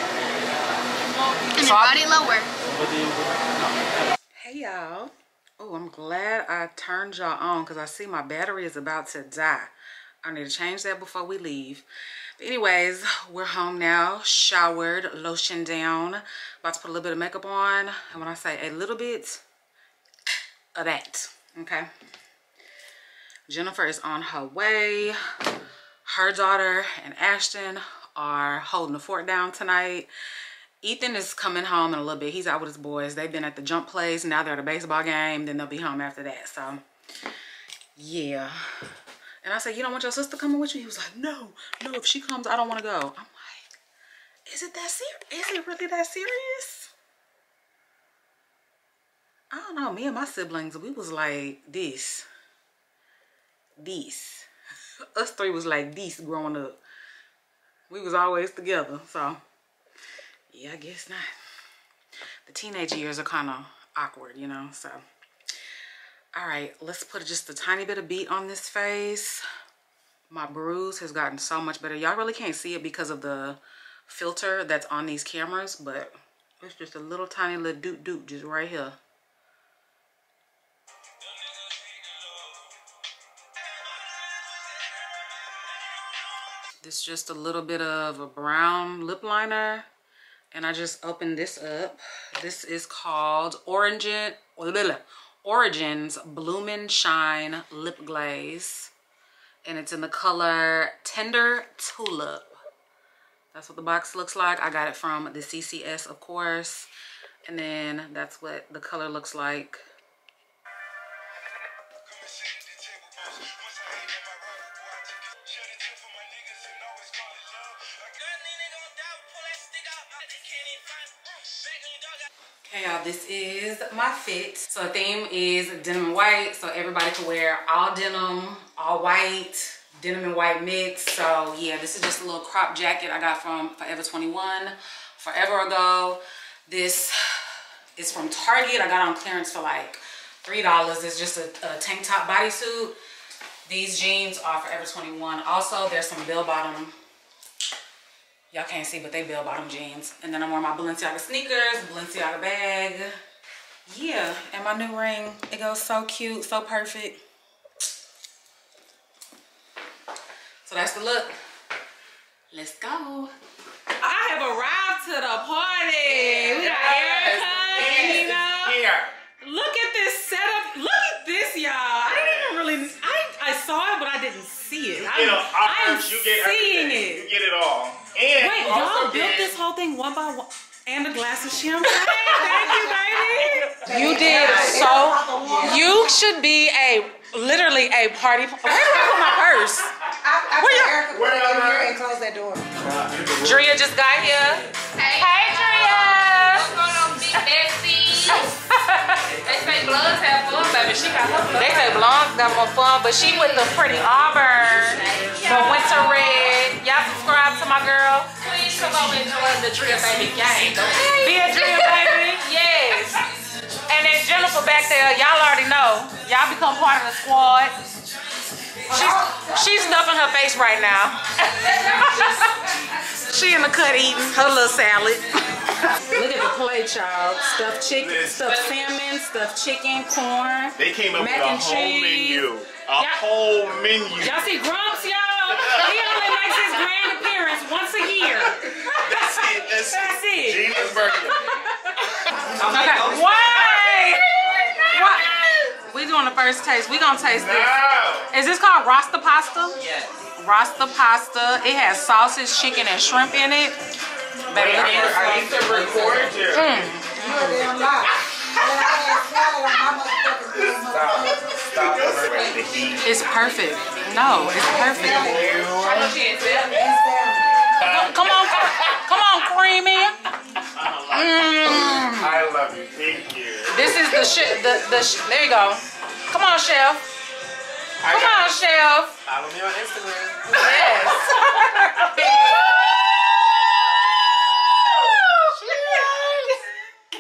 And so it brought it lower. Hey, y'all. Oh, I'm glad I turned y'all on because I see my battery is about to die. I need to change that before we leave. But anyways, we're home now, showered, lotion down, about to put a little bit of makeup on. And when I say a little bit of that, okay? Jennifer is on her way. Her daughter and Ashton are holding the fort down tonight. Ethan is coming home in a little bit. He's out with his boys. They've been at the jump place. Now they're at a baseball game. Then they'll be home after that. So, yeah. And I said, you don't want your sister coming with you? He was like, no. No, if she comes, I don't want to go. I'm like, is it that serious? Is it really that serious? I don't know. Me and my siblings, we was like this. This. Us three was like this growing up. We was always together, so... yeah, I guess not. The teenage years are kind of awkward, you know, so. All right, let's put just a tiny bit of beat on this face. My bruise has gotten so much better. Y'all really can't see it because of the filter that's on these cameras, but it's just a little tiny little doot-doot just right here. This just a little bit of a brown lip liner. And I just opened this up. This is called Origins Bloom and Shine Lip Glaze. And it's in the color Tender Tulip. That's what the box looks like. I got it from the CCS, of course. And then that's what the color looks like. Hey y'all, this is my fit. So the theme is denim and white, so everybody can wear all denim, all white, denim and white mix. So yeah, this is just a little crop jacket I got from Forever 21 forever ago. This is from Target. I got on clearance for like $3. It's just a tank top bodysuit. These jeans are Forever 21. Also, there's some bell bottom. Y'all can't see, but they bell bottom jeans. And then I'm wearing my Balenciaga sneakers, Balenciaga bag. Yeah, and my new ring. It goes so cute, so perfect. So that's the look. Let's go. I have arrived to the party. We got Erykah, you know. Here. Look at this setup. Look at this, y'all. I saw it, but I didn't see it. I'm seeing it. You get it all. And wait, y'all built this whole thing one by one, and a glass of champagne. Thank you, baby. You did so. You should be literally a party. Where did I put my purse? Where did I go and close that door? Drea just got here. Hey, Drea. What's going on, big bestie? They say blondes have fun, baby. She got her fun. They say blondes got more fun, but she with the pretty auburn, the winter red. Y'all subscribe to my girl. Please come over and join the Drea baby gang. Be a Drea baby. Yes. And then Jennifer back there, y'all already know. Y'all become part of the squad. She's stuffing her face right now. She in the cut eating her little salad. Look at the plate, y'all. Stuffed chicken, stuffed salmon, stuffed chicken, corn. They came up with a whole menu. A whole menu. Y'all see Grumps, y'all? He only makes his grand appearance once a year. That's it. That's it. Gina's birthday. Okay. Wait! What? We doing the first taste. We gonna taste this. Is this called Rasta pasta? Yes. Rasta pasta. It has sausage, chicken, and shrimp in it. Baby, I need to record you. Stop. It's perfect. No, it's perfect. Come on, creamy. I love you. Thank you. This is the shit. There you go. Come on, chef. Come on, chef. Follow me on Instagram. Yes.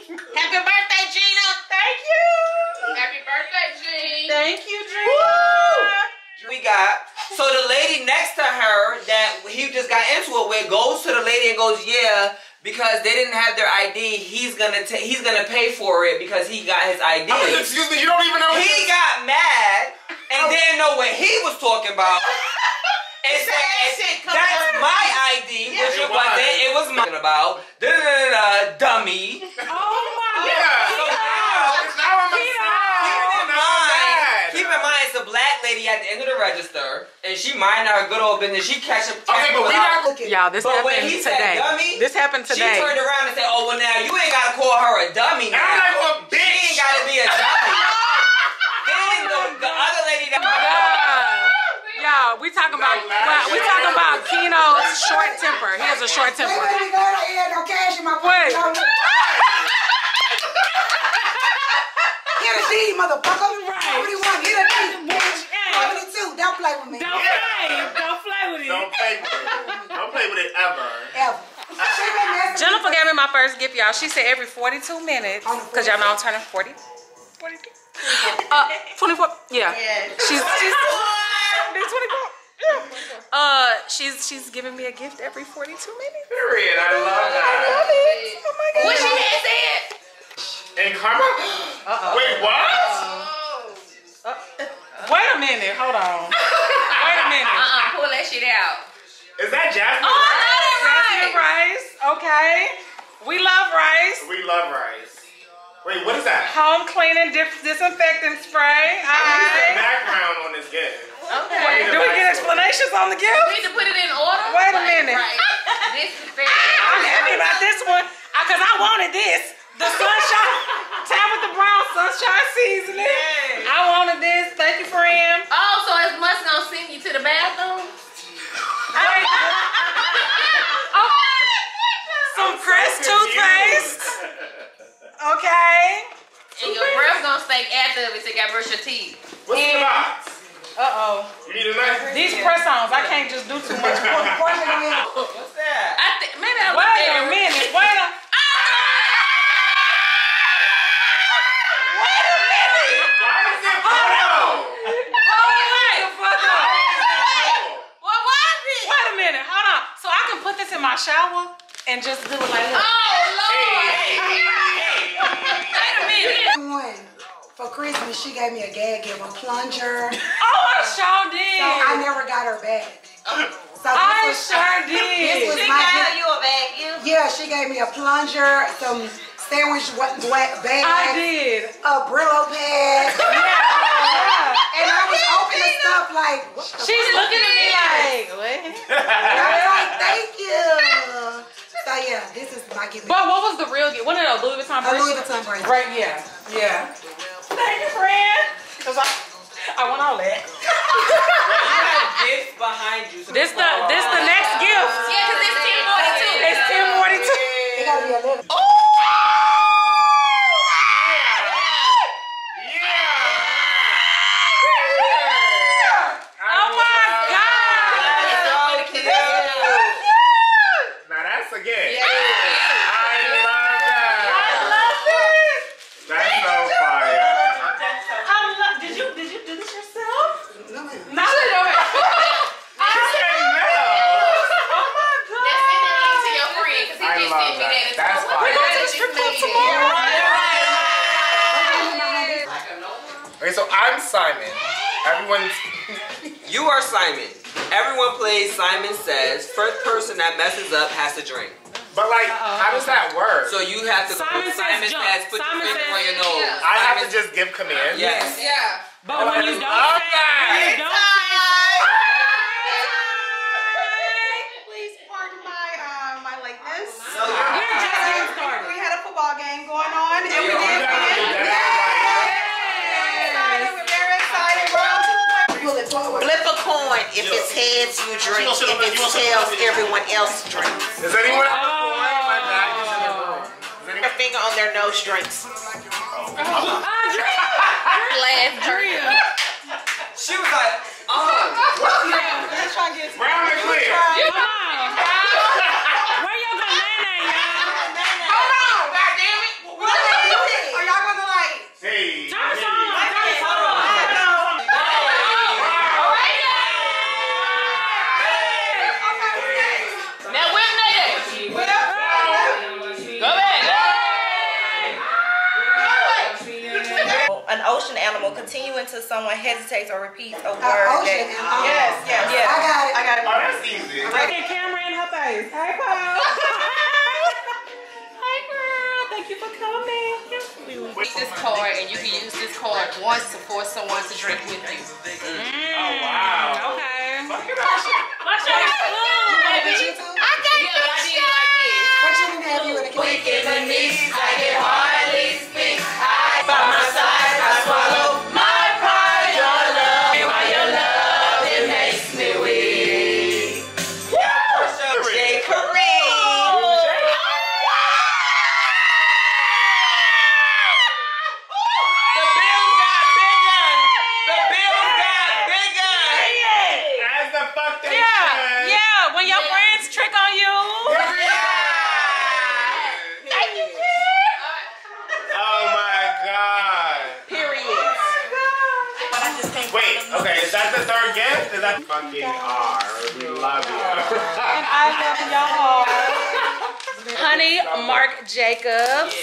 Happy birthday, Gina. Thank you. Happy birthday, Gina. Thank you, Gina. We got, so the lady next to her that he just got into it with goes to the lady and goes, yeah, because they didn't have their ID, he's gonna pay for it because he got his ID. I mean, excuse me, you don't even know. He got mad and didn't know what he was talking about. And said, that's my ID, yeah, but then it was mine about dummy. Oh my God. So keep in mind, it's a black lady at the end of the register, and she minding her good old business. She catching. Okay, but we not looking. Y'all, this happened today. She turned around and said, "Oh well, now you ain't gotta call her a dummy now. I'm like, well, bitch. She ain't gotta be a dummy." Then the other lady that. Y'all, we talking about Keno's short temper. He has a short temper. Get a D, motherfucker. Right. 41, get a D. Bitch. 42, don't play with me. Don't play with it. Don't play with it ever. Ever. Jennifer gave me my first gift, y'all. She said every 42 minutes, because y'all know I'm turning 40. 42? 24, yeah. She's 24. She's giving me a gift every 42 minutes. Period. I love that. I love it. Oh my God. What she had said? And karma? Wait, what? Wait a minute, hold on. Wait a minute. Pull that shit out. Is that Jasmine? Oh, I know that rice. Okay. We love rice. Wait, what is that? Home cleaning disinfectant spray. All right. Background on this gift. Okay. Do we get explanations on the gift? We need to put it in order. Wait a minute. I'm happy about this one because I wanted this. The sunshine, Tabitha Brown sunshine seasoning. Yes. I wanted this. Thank you, friend. Oh, so his must gonna send you to the bathroom? lipstick at Brush Your Teeth. What's it about? Uh-oh. You need a knife? These press-ons, I can't just do too much. What's that? Maybe I wait a minute. Wait a... in my shower and just do it like that. Oh Lord! Wait a minute. For Christmas, she gave me a gag gift, a plunger. Oh, I sure did. So I never got her bag. So I sure did. She gave you a bag gift? Yeah, she gave me a plunger, some sandwich black bag. I did. A Brillo pad. And I was opening stuff like, what the she's fuck looking at me like, what? And I was like, thank you. So yeah, this is my gift. But what was the real gift? One of those Louis Vuitton bracelets? Louis Vuitton bracelets. Right, yeah. Yeah. Thank you, friend. Because I want all that. I have gifts behind you. So this the next gift. Yeah, because it's 1042. It's 1042. It got to be a little. Oh! Simon. Everyone. You are Simon. Everyone plays Simon Says. First person that messes up has to drink. But like, how does that work? So you have to Simon Says, put your finger on your nose. Yeah. I have to just give commands. Yes. Yeah. But when you don't say, please pardon my leg this. So we're just getting started. We had a football game going on, and we did win. Flip a coin. If it's heads, you drink. If it's tails, everyone else drinks. Does anyone have a coin? My God, he's in the room. Put your finger on their nose, drinks. Drink. She was like, let's try and get it. Round and clear. Where y'all got nana, y'all? Hold on, goddamn it. Are y'all going to like? Hey. Ocean animal, continue until someone hesitates or repeats a word. Ocean animal. Yes, yes, yes. I got it. Oh, that's easy. Right there, camera in her face. Hey, Paul. Hey, girl. Thank you for coming. Use this card, and you can use this card once to force someone to drink with you. Oh, wow. Okay. I can't do it. What you mean to have you in a kitchen? Wicked and niece, I can hardly speak. I by my side. That's fucking R. We love you. And I love y'all. Honey, Marc Jacobs.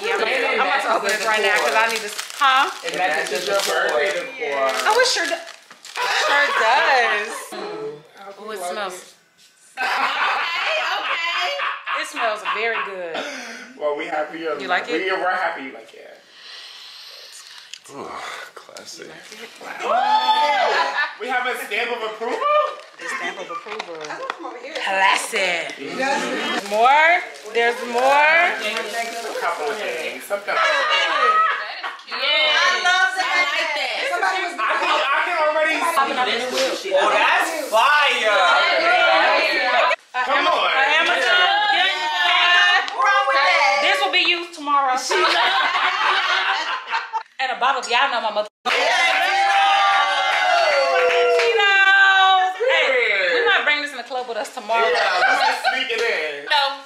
Yeah, I'm about to open this right now because I need to. Huh? It matches your birthday decor. Oh, it sure does. Oh, it smells. Okay. It smells very good. Well, we happy. You like it? We're happy you like it. Oh, classy. We have a stamp of approval? The stamp of approval. I don't come over here. Classy. Mm-hmm. More? There's more? A couple of things. Sometimes. Yeah. I love that. I like that. I can already see. Oh, that's fire. Come on. Amazon. What's wrong with that? This will be used tomorrow. damn bottles. Y'all know my mother. Cheetos. Hey, we might bring this in the club with us tomorrow. Yeah, let's just sneak it in. No.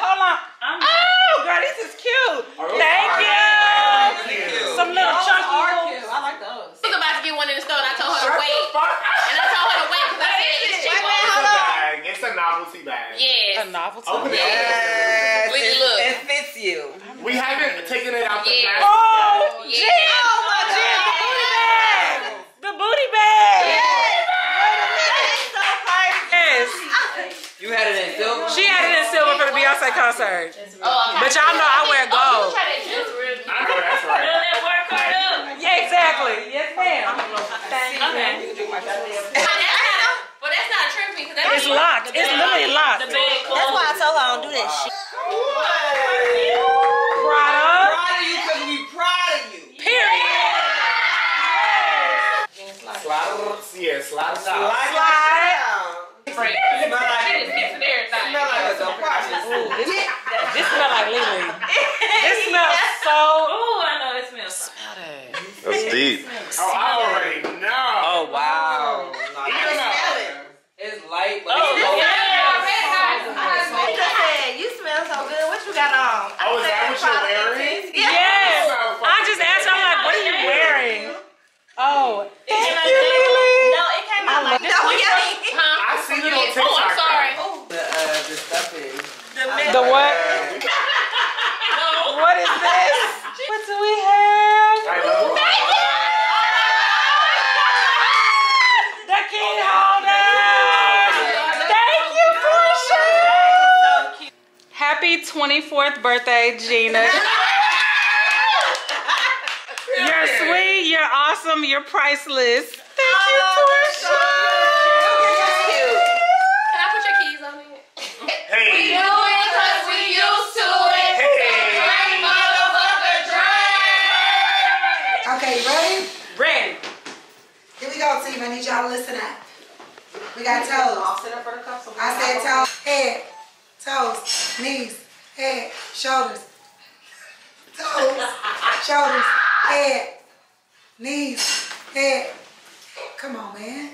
Hold on. Oh, girl, this is cute. Thank you. Some little chunky holes. I like those. I was about to get one in the store, and I told her to wait. And I told her to wait because I said it's cheap. It's a novelty bag. Yes. A novelty bag. Yes. Please look. It fits you. We haven't taken it out the plastic. Oh, yeah. Oh, my God. The booty bag. The booty bag. Yes. That is so fire. Yes. You had it in silver? She had it in silver for the Beyonce concert. But y'all know I wear gold. I know that's right. Yeah, exactly. Yes, ma'am. Okay. Well, that's not trippy because that's locked. It's literally locked. That's why I told her I don't do that shit. Prada. Prada you because we proud of you. Period. Slide it down. This smells like Lily. This smells so. Ooh, I know it smells. Smell it. That's deep. Oh, I already know. Oh, wow. You smell so good. What you got on? Oh, is that what you're wearing? Yes. I just asked her, I'm like, what are you wearing? Oh, thank you, Lily. No, it came out like this. I see it on TikTok. Oh, I'm sorry. The stuff is. The what? What is this? What do we have? Thank you. The key holder. 24th birthday, Gina. You're sweet, you're awesome, you're priceless. Thank you, Portia. Can I put your keys on it? Hey. We do it because we used to it. Hey. Drag, motherfucker, drag. Okay, you ready? Ready. Here we go, team. I need y'all to listen up. We got toes. I'll sit up for the cups. I said toes. Head, toes, knees. Head, shoulders, toes, shoulders, head, knees, head. Come on, man.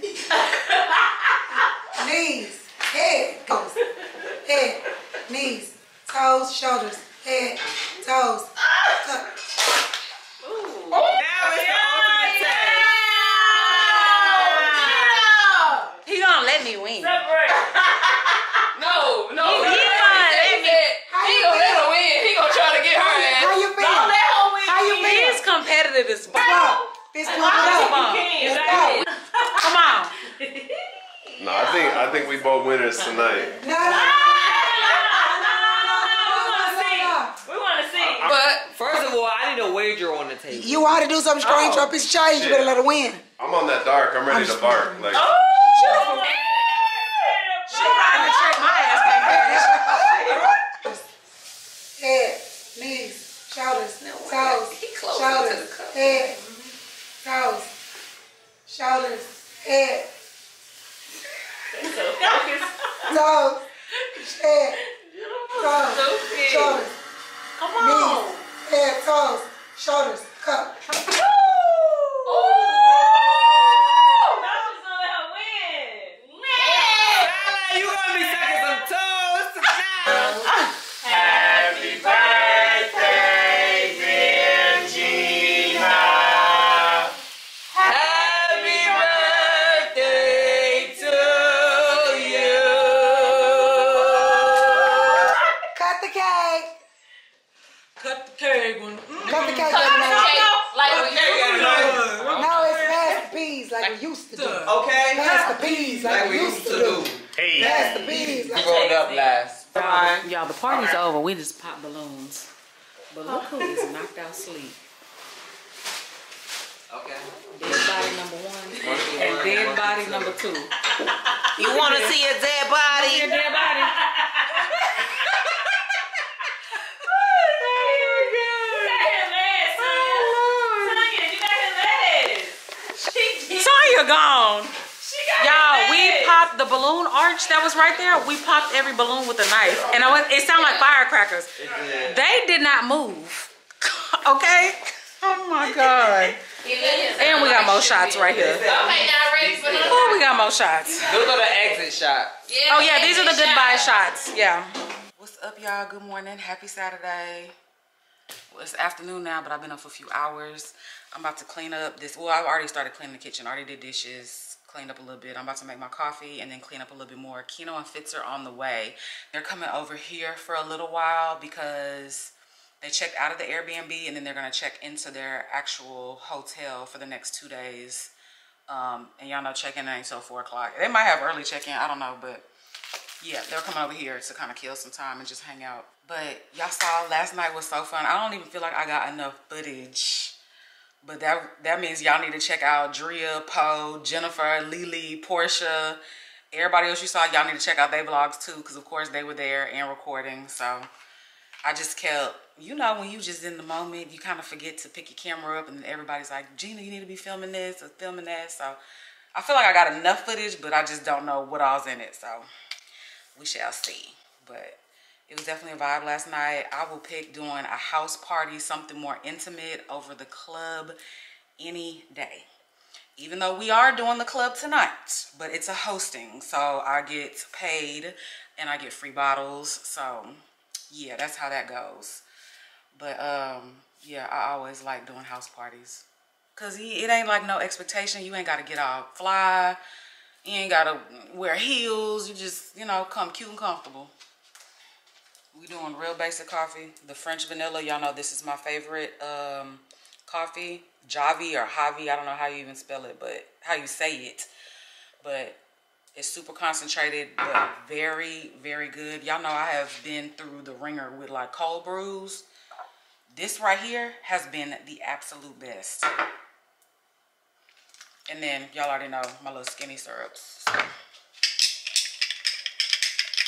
Knees, head, toes, head, knees, toes, shoulders, head, toes. Ooh. Now it's the ultimate test. He gonna let me win. This ball. Come on. No, I think we both winners tonight. No. We want to see. But first of all, I need a wager on the table. You ought to do something strange. Drop his charge. Shit. You better let her win. I'm on that dark. I'm ready to bark. Like. Oh. She trying to trick my ass. Head, knees, shoulders, toes. Shoulders, head, toes, shoulders, head, toes, head, toes, shoulders, knees, head, toes, shoulders, cup. Y'all, the party's over. We just pop balloons. But look who is knocked out sleep. Okay. Dead body #1 and dead body #2. You want to see a dead body? Your dead body. Tonya gone. The balloon arch that was right there, we popped every balloon with a knife, and it sounded like firecrackers. They did not move. Okay, Oh my God. And we got more shots right here. Okay, now ready for the. Oh, we got more shots. Those are the exit shots. Yeah, oh yeah, these are the goodbye shots. Yeah. What's up, y'all? Good morning. Happy Saturday. Well, it's afternoon now, but I've been up for a few hours. I'm about to clean up this. Well, I've already started cleaning the kitchen. I already did dishes, cleaned up a little bit. I'm about to make my coffee and then clean up a little bit more. Keno and Fitz are on the way. They're coming over here for a little while because they checked out of the Airbnb, and then they're going to check into their actual hotel for the next 2 days. And y'all know check-in ain't till 4 o'clock. They might have early check-in. I don't know, but yeah, they're coming over here to kind of kill some time and just hang out. But y'all saw last night was so fun. I don't even feel like I got enough footage. But that means y'all need to check out Drea, Poe, Jennifer, Lily, Portia. Everybody else you saw, y'all need to check out their vlogs too, because of course they were there and recording. So I just kept, you know, when you just in the moment, you kind of forget to pick your camera up, and everybody's like, Gina, you need to be filming this or filming that. So I feel like I got enough footage, but I just don't know what all's in it. So we shall see. But it was definitely a vibe last night. I will pick doing a house party, something more intimate over the club any day. Even though we are doing the club tonight, but it's a hosting. So I get paid and I get free bottles. So yeah, that's how that goes. But yeah, I always like doing house parties, because it ain't like no expectation. You ain't got to get all fly. You ain't got to wear heels. You just, you know, come cute and comfortable. We doing real basic coffee. The French vanilla. Y'all know this is my favorite coffee. Javi or Javi. I don't know how you even spell it, but how you say it. But it's super concentrated, but very, very good. Y'all know I have been through the ringer with like cold brews. This right here has been the absolute best. And then y'all already know my little skinny syrups.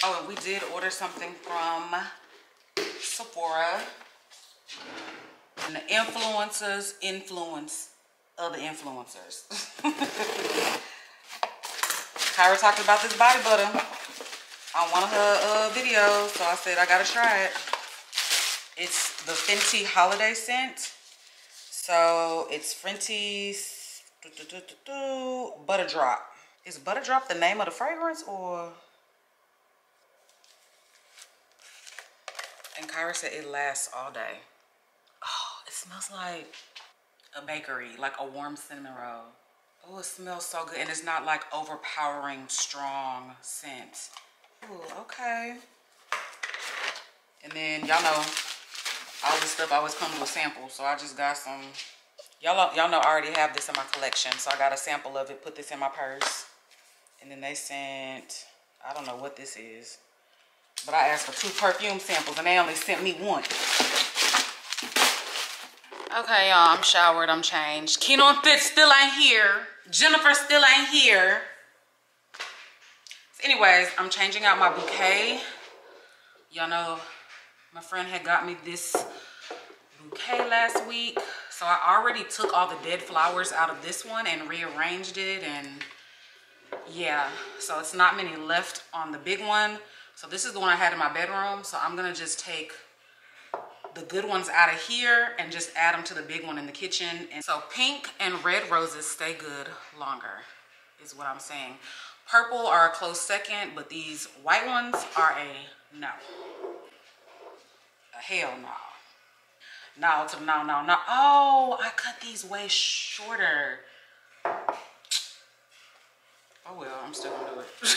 Oh, and we did order something from Sephora. And the influencers influence other influencers. Kyra talked about this body butter on one of her videos, so I said I gotta try it. It's the Fenty holiday scent. So it's Fenty's Butter Drop. Is Butter Drop the name of the fragrance, or? And Kyra said it lasts all day. Oh, it smells like a bakery, like a warm cinnamon roll. Oh, it smells so good. And it's not like overpowering strong scent. Oh, okay. And then y'all know all this stuff always comes with samples, so I just got some. Y'all know I already have this in my collection, so I got a sample of it. Put this in my purse. And then they sent, I don't know what this is, but I asked for 2 perfume samples, and they only sent me 1. Okay, y'all, I'm showered, I'm changed. Keno and Fitz still ain't here. Jennifer still ain't here. So anyways, I'm changing out my bouquet. Y'all know my friend had got me this bouquet last week. So I already took all the dead flowers out of this one and rearranged it. And yeah, so it's not many left on the big one. So this is the one I had in my bedroom. So I'm gonna just take the good ones out of here and just add them to the big one in the kitchen. And so pink and red roses stay good longer is what I'm saying. Purple are a close second, but these white ones are a no. A hell no. No to no, no, no. Oh, I cut these way shorter. Oh well, I'm still gonna do it.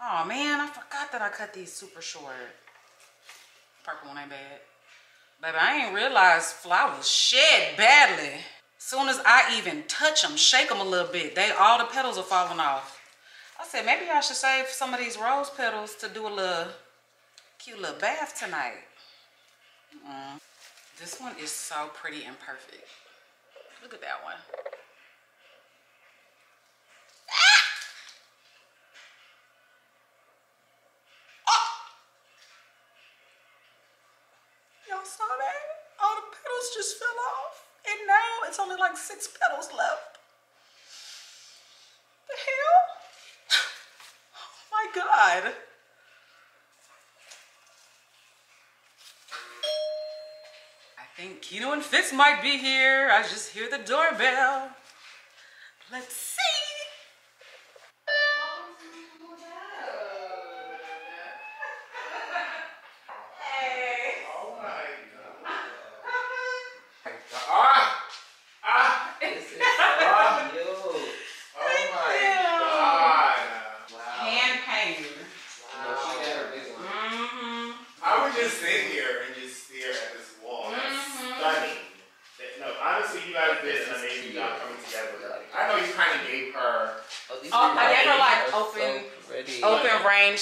Oh man, I forgot that I cut these super short. Purple one ain't bad. Baby, I ain't realized flowers shed badly. Soon as I even touch them, shake them a little bit, all the petals are falling off. I said, maybe I should save some of these rose petals to do a little cute little bath tonight. This one is so pretty and perfect. Look at that one. Ah! Oh! Y'all saw that? All the petals just fell off. And now it's only like 6 petals left. The hell? My God. I think think Kino and Fitz might be here. I just hear the doorbell. Let's see.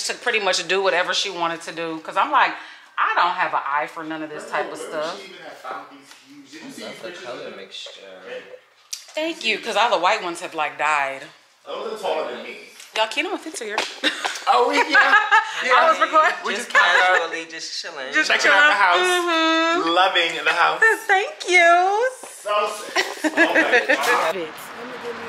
To pretty much do whatever she wanted to do, because I'm like, I don't have an eye for none of this type of stuff. I love the color mixture. Thank you, because all the white ones have like died. Those are taller than me. Y'all can't even fit to here. Oh, yeah. Yeah. I was recording. We just Kyra, just chilling. Just checking out the house. Mm-hmm. Loving the house. Thank you. So sick. Oh my God.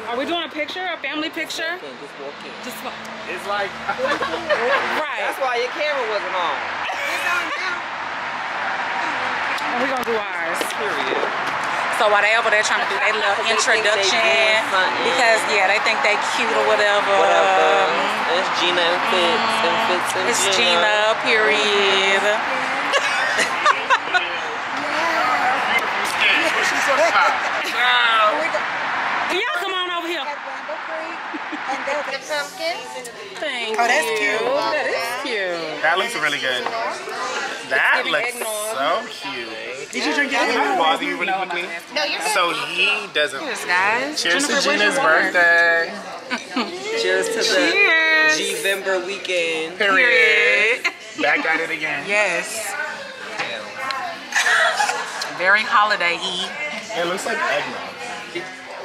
Are we doing a picture, a family picture? Okay, just walk in. Just walk. It's like right. That's why your camera wasn't on. And we're gonna do ours. Period. So while they over there trying to do their little introduction, because yeah, they think they cute or whatever. It's Gina and Fitz, and Fitz and it's Gina. Gina, period. She's so hot. The pumpkin. Thank you. Oh, that's cute. That is cute. That looks really good. That looks so cute. Did you drink it? Can I bother you really quickly? No, you're good. So he doesn't. Cheers, guys. Cheers to Gina's birthday. Cheers to the G-vember weekend. Period. Back at it again. Yes. Very holiday-y. It looks like eggnog.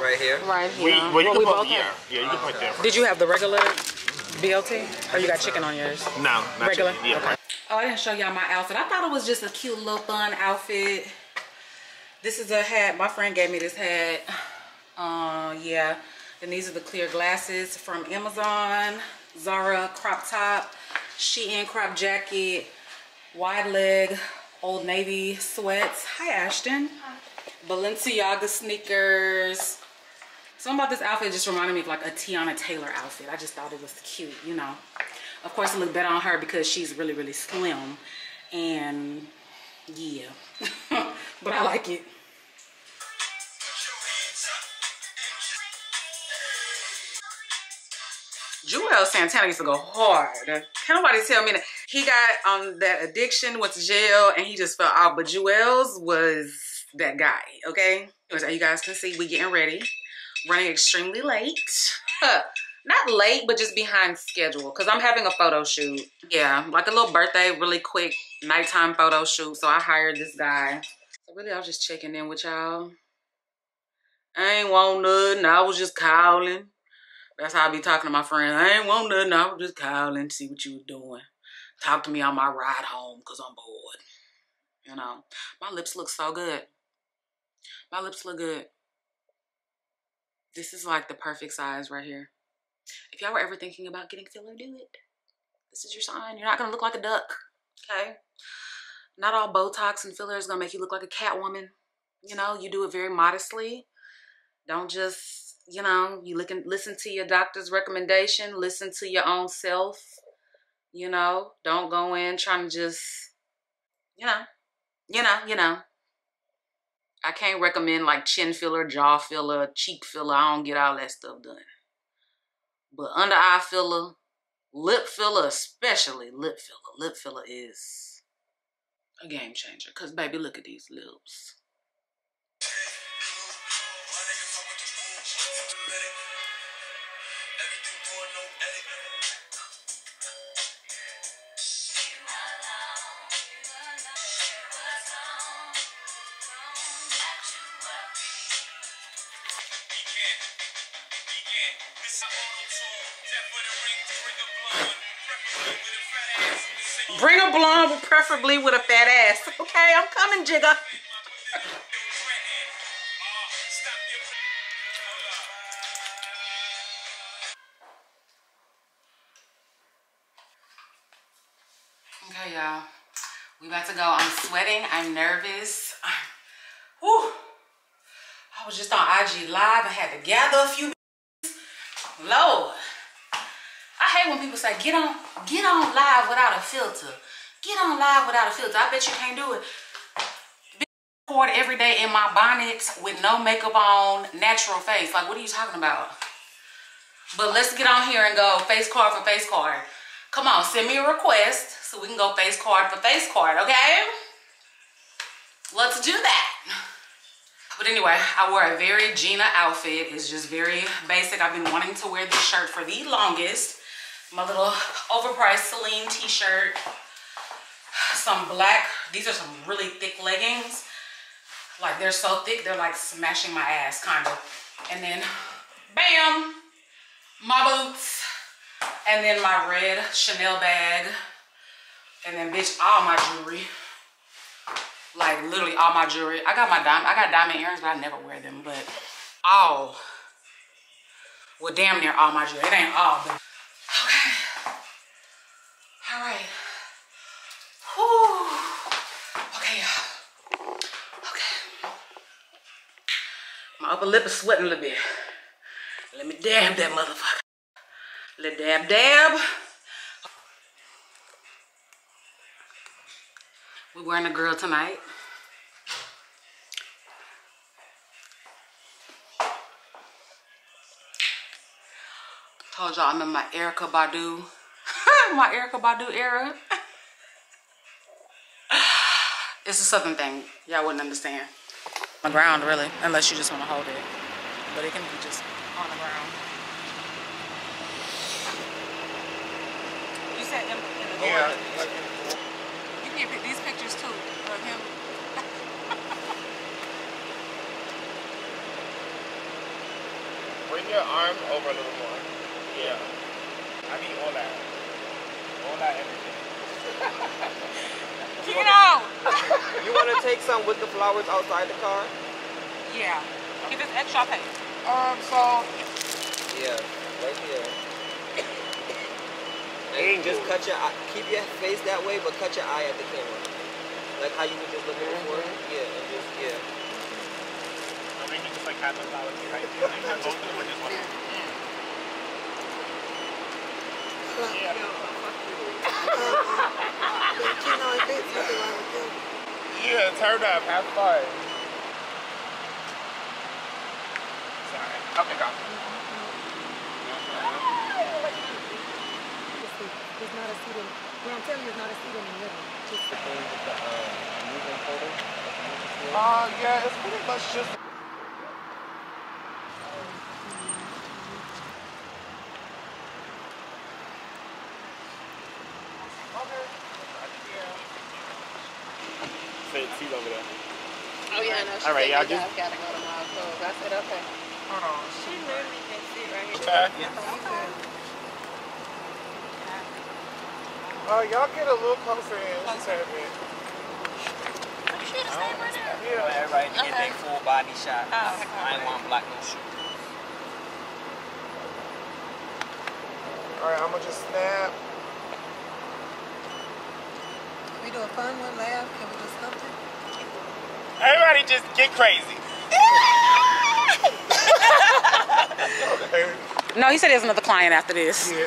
Right here. Right here. Well, you can put, yeah, you can put there. Did you have the regular BLT? Or you got chicken on yours? No, not regular. Chicken. Yeah, okay. Right. Oh, I didn't show y'all my outfit. I thought it was just a cute little fun outfit. This is a hat. My friend gave me this hat. Yeah. And these are the clear glasses from Amazon. Zara crop top. Shein crop jacket. Wide leg. Old Navy sweats. Hi, Ashton. Hi. Balenciaga sneakers. Something about this outfit just reminded me of like a Tiana Taylor outfit. I just thought it was cute, you know. Of course, it looked better on her because she's really, really slim. And yeah, but I like it. Joel Santana used to go hard. Can't nobody tell me that. He got on that addiction, went to jail, and he just fell out. But Joel's was that guy, okay? As you guys can see, we getting ready. Running extremely late. Not late, but just behind schedule, because I'm having a photo shoot. Yeah, like a little birthday, really quick nighttime photo shoot. So I hired this guy. So really, I was just checking in with y'all. I ain't want nothing, I was just calling. That's how I be talking to my friends. I ain't want nothing, I was just calling to see what you were doing. Talk to me on my ride home, because I'm bored. You know, my lips look so good. My lips look good. This is like the perfect size right here. If y'all were ever thinking about getting filler, do it. This is your sign. You're not going to look like a duck, okay? Not all Botox and filler is going to make you look like a cat woman. You know, you do it very modestly. Don't just, you know, you listen to your doctor's recommendation. Listen to your own self. You know, don't go in trying to just, you know. I can't recommend like chin filler, jaw filler, cheek filler. I don't get all that stuff done. But under eye filler, lip filler, especially lip filler. Lip filler is a game changer. Because baby, look at these lips. Bring a blonde, preferably with a fat ass. Okay, I'm coming, Jigga. Okay, y'all. We about to go. I'm sweating. I'm nervous. Whew. I was just on IG Live. I had to gather a few. Lord, I hate when people say get on live without a filter. Get on live without a filter. I bet you can't do it. Record every day in my bonnet with no makeup on, natural face. Like, what are you talking about? But let's get on here and go face card for face card. Come on, send me a request so we can go face card for face card, okay? Let's do that. But anyway, I wore a very Gina outfit. It's just very basic. I've been wanting to wear this shirt for the longest. My little overpriced Celine t-shirt. Some black, these are some really thick leggings. Like, they're so thick, they're like smashing my ass, kind of. And then, bam, my boots. And then my red Chanel bag. And then, bitch, all my jewelry. Like, literally all my jewelry. I got diamond earrings, but I never wear them. But all, well, damn near all my jewelry. It ain't all, but okay. All right. Whew. Okay, y'all. Okay. My upper lip is sweating a little bit. Let me dab that motherfucker. Let dab, dab. We're wearing a girl tonight. Told y'all I'm in my Erykah Badu. My Erykah Badu era. It's a southern thing. Y'all wouldn't understand. On the ground, really. Unless you just want to hold it. But it can be just on the ground. You said in the board. Yeah. You can get these pictures too of him. Bring your arm over a little more. Yeah. I mean, all that. All that everything. Kick it out! You want to take some with the flowers outside the car? Yeah. Give us extra pay. So... Yeah, right here. And just cut your eye. Keep your face that way, but cut your eye at the camera. Like how you were just looking before. Yeah, and just, yeah. I mean, you just like have the flowers here, right? Like, have both of them, just like... Yeah. Yeah, turn up. Have fun. Sorry. Okay, go. There's not a seat in. What I'm telling you is not a seat in the middle. Just the thing with the moving photo. Yeah, it's pretty much just. Over there. Oh yeah, no, she all right, y'all do. Gotta go to Wild Clothes. I said okay. Hold on. She literally can sit right here. Okay. Yeah. Okay. Y'all get a little closer in. She's her bit. Are you sure to stay right there? Yeah. Everybody to get their full body shot. Oh, okay. I ain't want to block no shoot. All right, I'm gonna just snap. Can we do a fun one, laugh? Can we do something? Everybody just get crazy. Okay. No, he said there's another client after this. Yeah,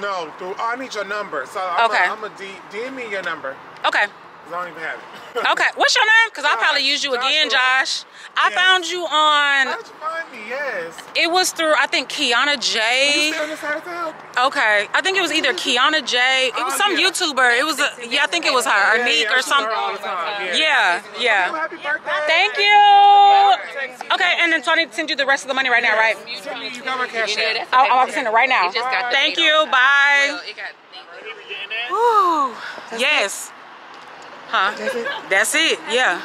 no, I need your number. So I'm going to DM me your number. Okay. I don't even have it. Okay, what's your name? Because I'll probably use you again, Josh. I found you on... How'd you find me? Yes. It was through, I think, Kiana J. You still on the side of the help? Okay. I think it was either Kiana J. It was some YouTuber. It was, I think it was her. Or Neek or something. Yeah. Happy birthday. Thank you. Okay, and then so I need to send you the rest of the money right now, right? You got my cash out. I'll send it right now. Thank you. Bye. Ooh. Yes. Huh? That's it, yeah.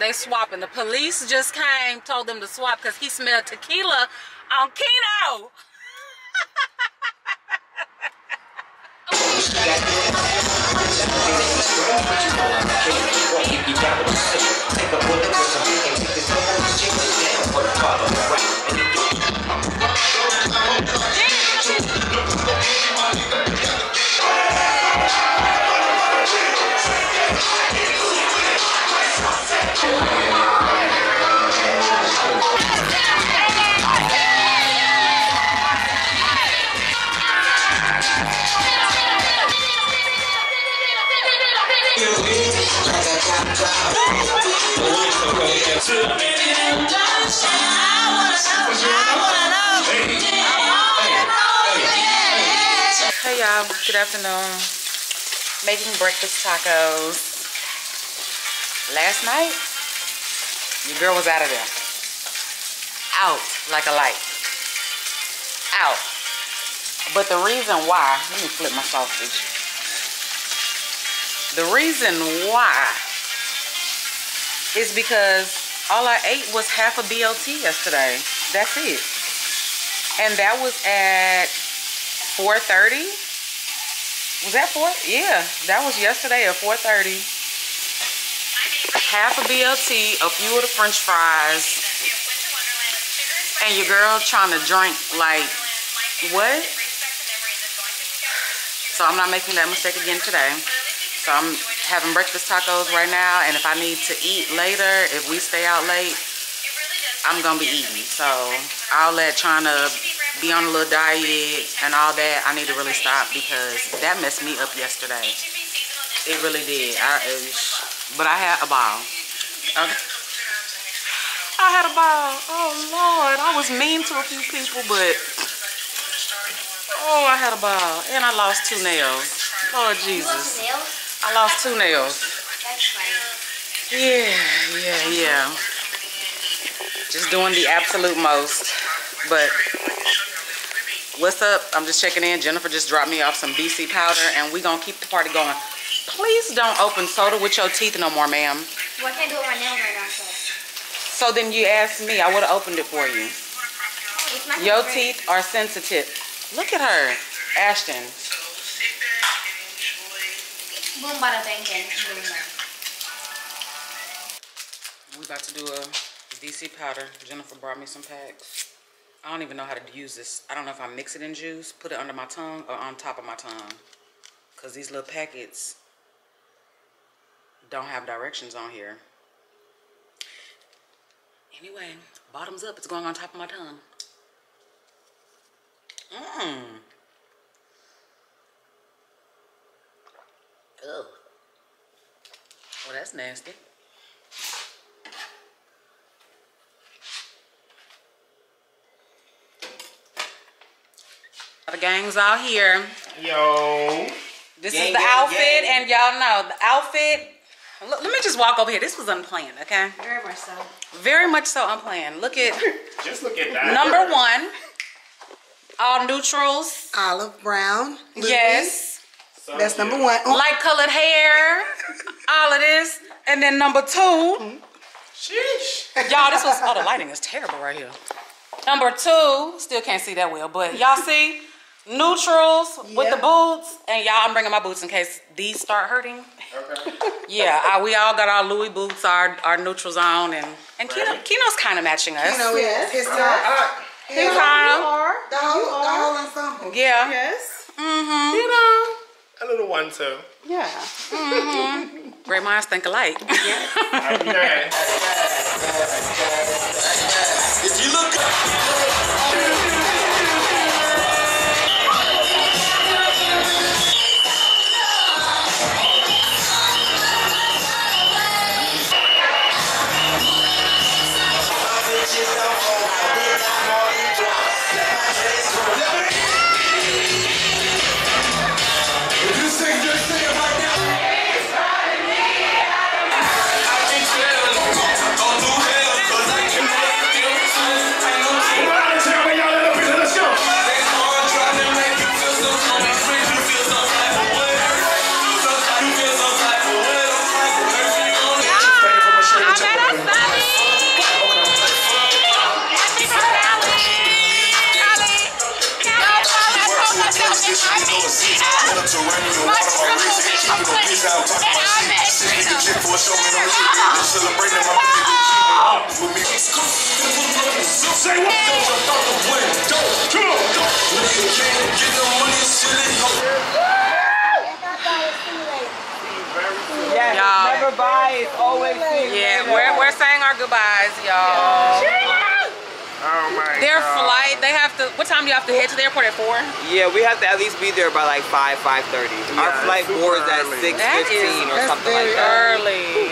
They swapping. The police just came, told them to swap because he smelled tequila on Keno. Hey y'all, good afternoon. Making breakfast tacos. Last night, your girl was out of there. Out like a light. Out. But the reason why, let me flip my sausage. The reason why is because all I ate was half a BLT yesterday. That's it. And that was at 4:30. Was that 4? Yeah, that was yesterday at 4:30. Half a BLT, a few of the french fries, and your girl trying to drink like, what? So I'm not making that mistake again today. So I'm having breakfast tacos right now, and if I need to eat later, if we stay out late, I'm gonna be eating. So all that trying to be on a little diet and all that, I need to really stop, because that messed me up yesterday. It really did. But I had a ball. Okay. I had a ball. Oh Lord, I was mean to a few people, but oh, I had a ball. And I lost 2 nails. Lord Jesus. I lost 2 nails. Yeah. Just doing the absolute most. But what's up? I'm just checking in. Jennifer just dropped me off some BC powder, and we're going to keep the party going. Please don't open soda with your teeth no more, ma'am. Well, I can't do it right now, so then you asked me. I would have opened it for you. Your teeth are sensitive. Look at her, Ashton. Boom, bada, bang, bang. We're about to do a DC powder. Jennifer brought me some packs. I don't even know how to use this. I don't know if I mix it in juice, put it under my tongue, or on top of my tongue. Because these little packets don't have directions on here. Anyway, bottoms up, it's going on top of my tongue. Mmm. Oh. Well, that's nasty. The gang's all here. Yo. This is the outfit, and y'all know the outfit. Look, let me just walk over here. This was unplanned, okay? Very much so. Very much so unplanned. Look at. Just look at that. Number 1. All neutrals. Olive brown. Louis. Yes. So that's number 1. Oh. Light colored hair. All of this. And then number 2. Sheesh. Y'all, this was. Oh, the lighting is terrible right here. Number 2. Still can't see that well, but y'all see. Neutrals, yep. With the boots, and y'all, I'm bringing my boots in case these start hurting. Okay. Yeah, we all got our Louis boots, our neutrals on, and right. Keno's kind of matching us. Keno is. His time. His time. The whole ensemble. Yeah. Yes. Mm-hmm. You know. A little one too. Yeah. Mm-hmm. Great minds think alike. Yeah. Okay. If you look up. We're saying our goodbyes, y'all. Oh my Their God. Flight, they have to, what time do you have to head to the airport at 4? Yeah, we have to at least be there by like 5, 5:30. Yeah, our flight boards at 6:15 or something like that. Early.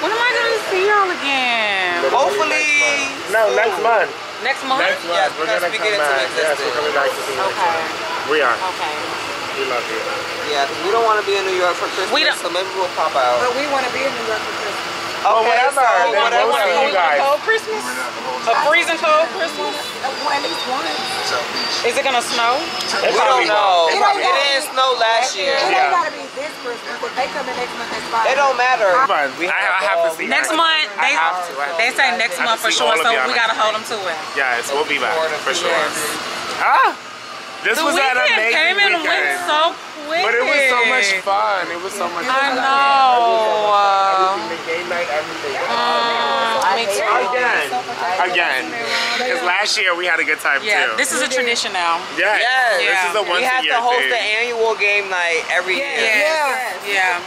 When am I gonna see y'all again? Hopefully. No, next month. Next month? Next month. Yes, we're gonna come back. Yes, we're coming back to see you. Okay. We are. Okay. We love you. Yeah, we don't want to be in New York for Christmas. We don't. So maybe we'll pop out. But we want to be in New York for Christmas. Oh, okay, whatever. So whatever. We'll see you guys. A cold Christmas? A freezing cold Christmas? At least one. Is it gonna snow? We don't know. It didn't snow last year. It ain't gotta be this Christmas. If they come in next month, that's fine. It don't matter. I have to see. Next month, they say next month for sure. So we gotta hold them to it. Yes, we'll be back for sure. Ah, this was an amazing weekend. So quick. But it was so much fun. It was so much fun. I know. Day night, everything. Again. Because last year we had a good time too. This is a tradition now. Yes. This is a once a year thing. We have to host the annual game night every year. Yeah.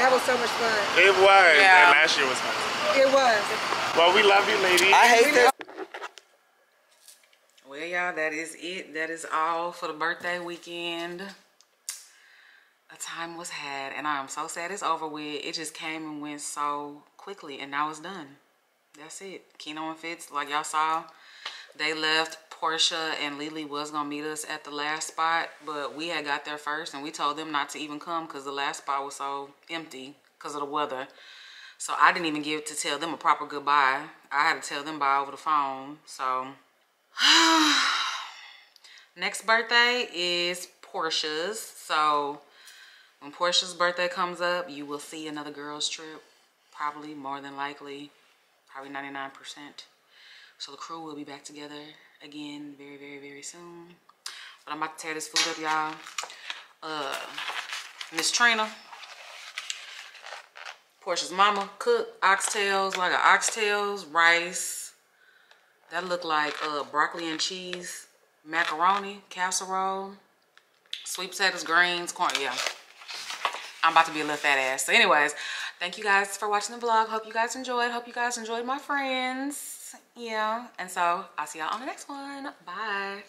That was so much fun. It was. And last year was fun. It was. Well, we love you, ladies. I hate this. Well, y'all, that is it. That is all for the birthday weekend. A time was had, and I am so sad it's over with. It just came and went so quickly, and now it's done. That's it. Keno and Fitz, like y'all saw, they left. Portia and Lily was gonna meet us at the last spot, but we had got there first, and we told them not to even come because the last spot was so empty because of the weather. So I didn't even get to tell them a proper goodbye. I had to tell them bye over the phone. So next birthday is Portia's. So when Portia's birthday comes up, you will see another girls trip, probably more than likely, probably 99%. So the crew will be back together again very, very, very soon. But I'm about to tear this food up, y'all. Miss Trina, Portia's mama, cooked oxtails, like oxtails, rice. That looked like broccoli and cheese, macaroni, casserole, sweet potatoes, greens, corn, yeah. I'm about to be a little fat ass. So anyways, thank you guys for watching the vlog. Hope you guys enjoyed. Hope you guys enjoyed my friends. Yeah. And so I'll see y'all on the next one. Bye.